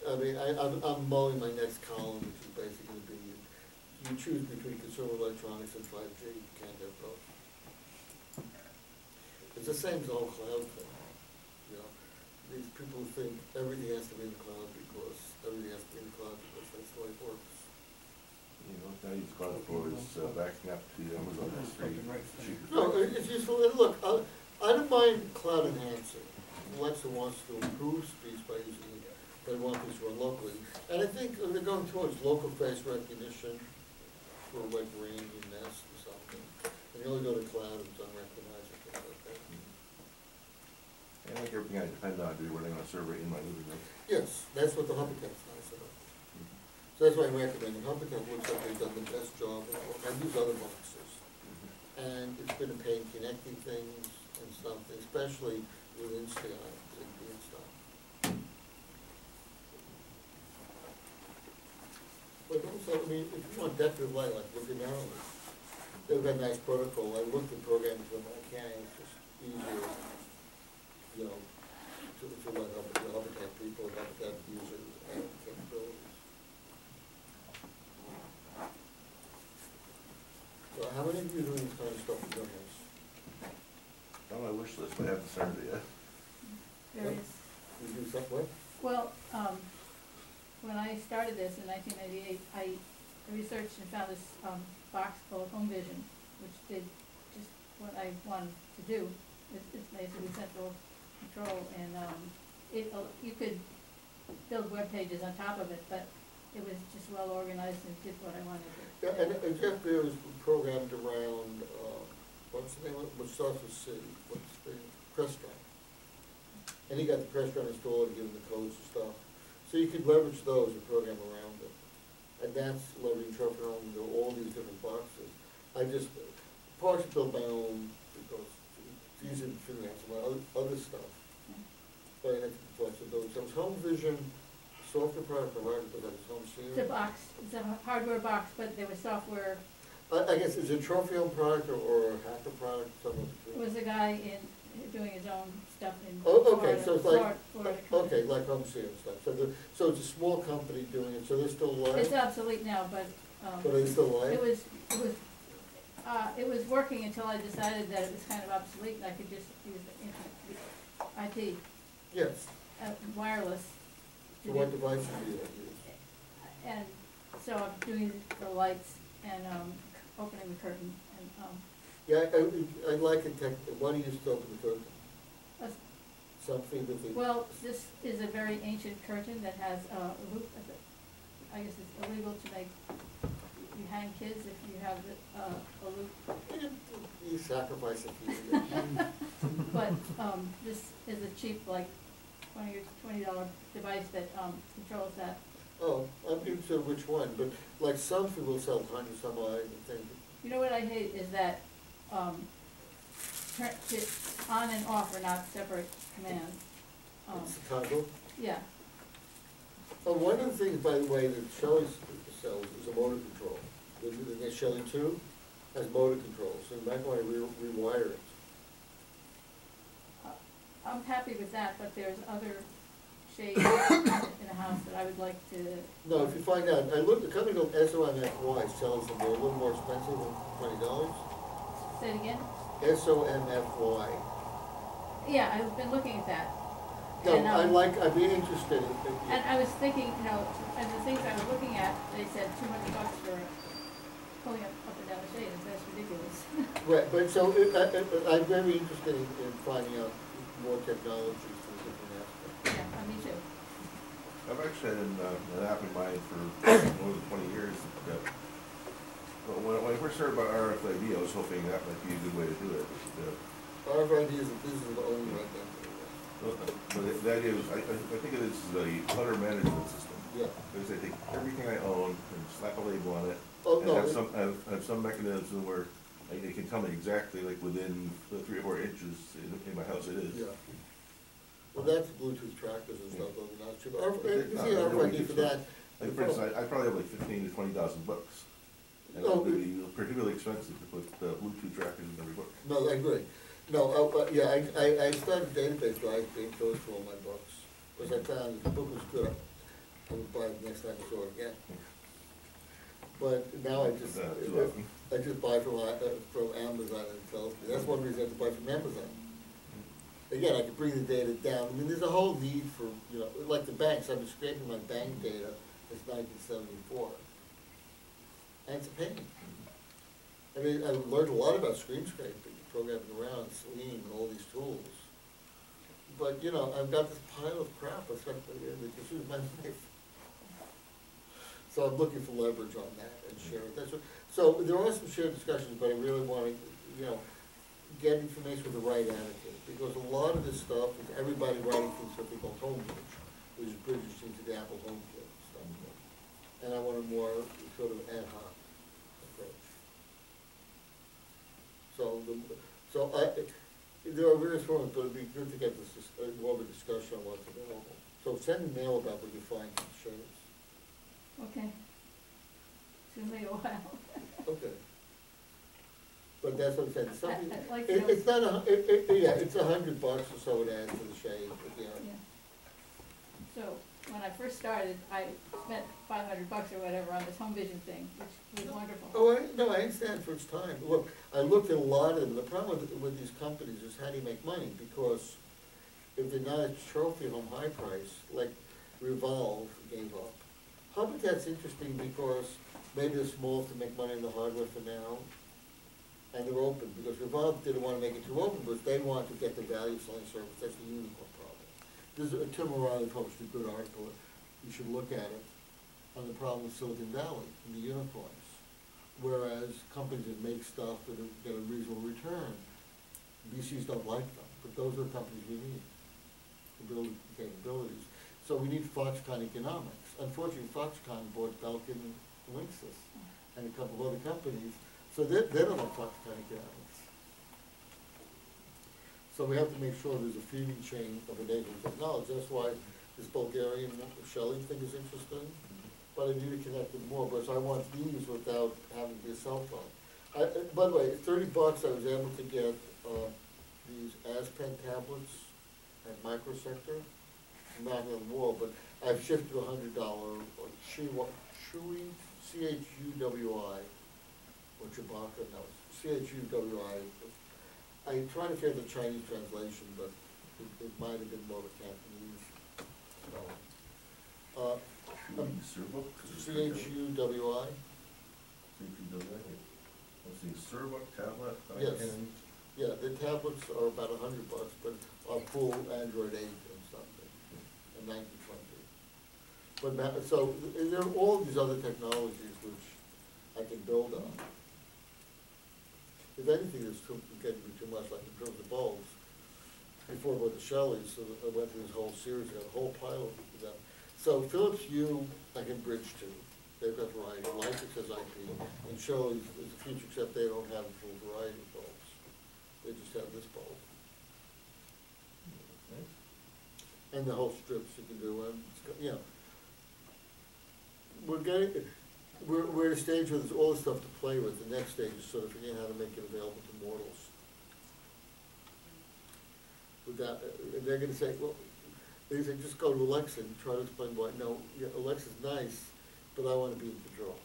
I mean, I, I'm, I'm mowing my next column, which is basically be you choose between consumer electronics and five G. You can't have both. It's the same as all cloud thing. You know, these people think everything has to be in the cloud because everything has to be in the cloud because that's the way it works. You know, now you've got uh, backing up to Amazon S three. No, it's useful. Look, I, I don't mind cloud enhancing. Alexa wants to improve speech by using it. They want these to run locally. And I think they're going towards local face recognition for like Ring and Nest or something. And you only go to cloud and it's unrecognized and things like that. And like everything I depend on, I do running on a server in my living room. Yes, that's what the Hubitat's nice about. Mm-hmm. So that's why I recommend it. Hubitat looks like they've done the best job of, and these other boxes. Mm-hmm. and it's going to pain connecting things and something, especially with Insteon, Zigbee and stuff. But also, I mean, if you want depth of light, like look at Maryland, they've got a nice protocol. I looked at programs when I can, it's just easier, you know, to, to let Hubitat people, Hubitat users, and capabilities. So how many of you doing this kind of stuff in your house? On my wish list, I have this idea. There yep. is. You do something? Well, um, when I started this in nineteen ninety-eight, I researched and found this um, box called Home Vision, which did just what I wanted to do. It's, it's basically central control, and um, it you could build web pages on top of it, but it was just well organized and did what I wanted to. Yeah, and, and Jeff Beer was programmed around uh, what's the name of it? What starts with C? What's the Crestron? And he got the Crestron installed and given the codes and stuff, so you could leverage those and program around it. And that's leveraging Trophon into all these different boxes. I just parts built my own because. These are figuring out some other, other stuff. But I had flexibility. So it's Home Vision, software product provider, but that's Home Series. It's a box. It's a hardware box, but there was software. I, I guess it's a trophy home product or, or a hacker product. Something. It was a guy in doing his own stuff in oh, okay. Florida. So it's like Florida, Florida okay, like Home Series stuff. So the, so it's a small company doing it. So they're still alive. It's obsolete now, but. Um, but are they still alive? It was. It was Uh, it was working until I decided that it was kind of obsolete and I could just use the I T. Yes. Uh, wireless. So what devices do you use? And so I'm doing the lights and um, opening the curtain. And, um, yeah, I, I, I like it. Why do you still open the curtain? Uh, Something that they well, this is a very ancient curtain that has uh, a loop. I guess it's illegal to make. You hang kids if you have uh, a loop. You sacrifice if you do it. But um, this is a cheap, like, twenty dollars device that um, controls that. Oh, I'm not sure which one, but like some people sell hundreds, some I think. You know what I hate is that um, turn, on and off are not separate commands. Um, it's a toggle? Yeah. Oh, one of the things, by the way, that Shelly sells is a motor control. The Shelly two has motor control, so you might want to re rewire it. Uh, I'm happy with that, but there's other shades in the house that I would like to... No, if you find out, I looked, the company called S O M F Y sells them. They're a little more expensive than twenty dollars. Say it again? S O M F Y. Yeah, I've been looking at that. No, and, um, I like, I'd be interested in it. And I was thinking, you know, and the things I was looking at, they said two hundred bucks for pulling up, up and down the shade, and that's ridiculous. Right, but so it, I, I'm very interested in, in finding out more technology for different aspects. Yeah, me too. I've actually had an, uh, an app in mind for over twenty years. But when, when I first heard about R F I D, I was hoping that might be a good way to do it. Yeah. R F I D is a business only right now. But the idea was, I, I think it is the clutter management system. Yeah. Because I take everything I own and slap a label on it, oh, and no, have it, some have, have some mechanism where I, it can come in exactly like within the three or four inches in, in my house. It is. Yeah. Well, that's Bluetooth trackers and stuff. Yeah. Not cheap. Or, it, no, no, no, for that. Like for instance, I, I probably have like fifteen to twenty thousand bucks. And no, it would be particularly expensive to put uh, Bluetooth trackers in every book. No, I agree. No, uh, but yeah, I, I, I started a database where I gave those for all my books. Because I found if the book was good, I would buy it the next time I saw it again. But now I just uh, I just buy from, uh, from Amazon and it tells me. That's one reason I have to buy from Amazon. Again, I could bring the data down. I mean, there's a whole need for, you know, like the banks. I've been scraping my bank data since nineteen seventy-four. And it's a pain. I mean, I learned a lot about screen scraping. Programming around, Selenium, all these tools. But, you know, I've got this pile of crap that's got the consumes my life. So I'm looking for leverage on that and share it. That's what, so there are some shared discussions, but I really want to, you know, get information with the right attitude. Because a lot of this stuff is everybody writing things that they call home bridge, which is bridges into the Apple home kit stuff. And I want a more sort of ad hoc. So, the, so I, there are various forms, but it'd be good to get this uh, more of a discussion on what's available. So send an email about what you find and show us. Okay. It's gonna be a while. Okay. But that's what I'm saying. Something, I, I like it, it's not a. It, it, yeah, it's a hundred bucks or so it adds to the shade. Yeah. Yeah. So when I first started, I spent five hundred bucks or whatever on this home vision thing, which was wonderful. Oh I, no, I understand for its time. Look, I looked at a lot of them. The problem with, with these companies is how do you make money? Because if they're not a trophy home high price, like Revolve gave up. Hubitat's interesting because maybe they're small to make money in the hardware for now. And they're open because Revolve didn't want to make it too open, but they wanted to get the value of selling service. That's the unicorn problem. There's a Tim O'Reilly published a good article. You should look at it on the problem of Silicon Valley and the unicorns. Whereas companies that make stuff that get a reasonable return, V Cs don't like them. But those are the companies we need to build capabilities. So we need Foxconn economics. Unfortunately, Foxconn bought Belkin and Linksys and a couple of other companies. So they, they don't have Foxconn economics. So we have to make sure there's a feeding chain of enabling technology. That's why this Bulgarian Shelly thing is interesting. But I need to connect with more because I want these without having to be a cell phone. I, by the way, at thirty bucks, I was able to get uh, these Aspen tablets at Microsector. Not on the wall, but I've shifted a hundred dollar or Chewy, C H U W I, or Chewbacca, no, C H U W I. I tried to figure the Chinese translation, but it, it might have been more of a Cantonese. So, uh, um, C H U W I. C H U W I. Let's see, Serbuck tablet. Yes. Can. Yeah, the tablets are about a hundred bucks, but are full Android eight. ninety twenty. But so there are all these other technologies which I can build on. If anything, it's too, getting to be too much, like in terms of bulbs. Before I went to Shelly, so I went through this whole series, I got a whole pile of them. So Philips Hue, I can bridge to. They've got variety. LIFX has I P, and Shelly is the future, except they don't have a full variety of bulbs. They just have this bulb. And the whole strips you can do, and you know, we're getting, we're we're at a stage where there's all this stuff to play with. The next stage is sort of figuring out how to make it available to mortals. Without, and they're going to say, well, they say just go to Alexa and try to explain why. No, yeah, Alexa's nice, but I want to be in control.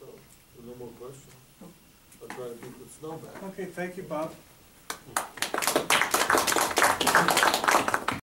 So, no more questions. I'll try to keep the snow back. Okay, thank you, Bob.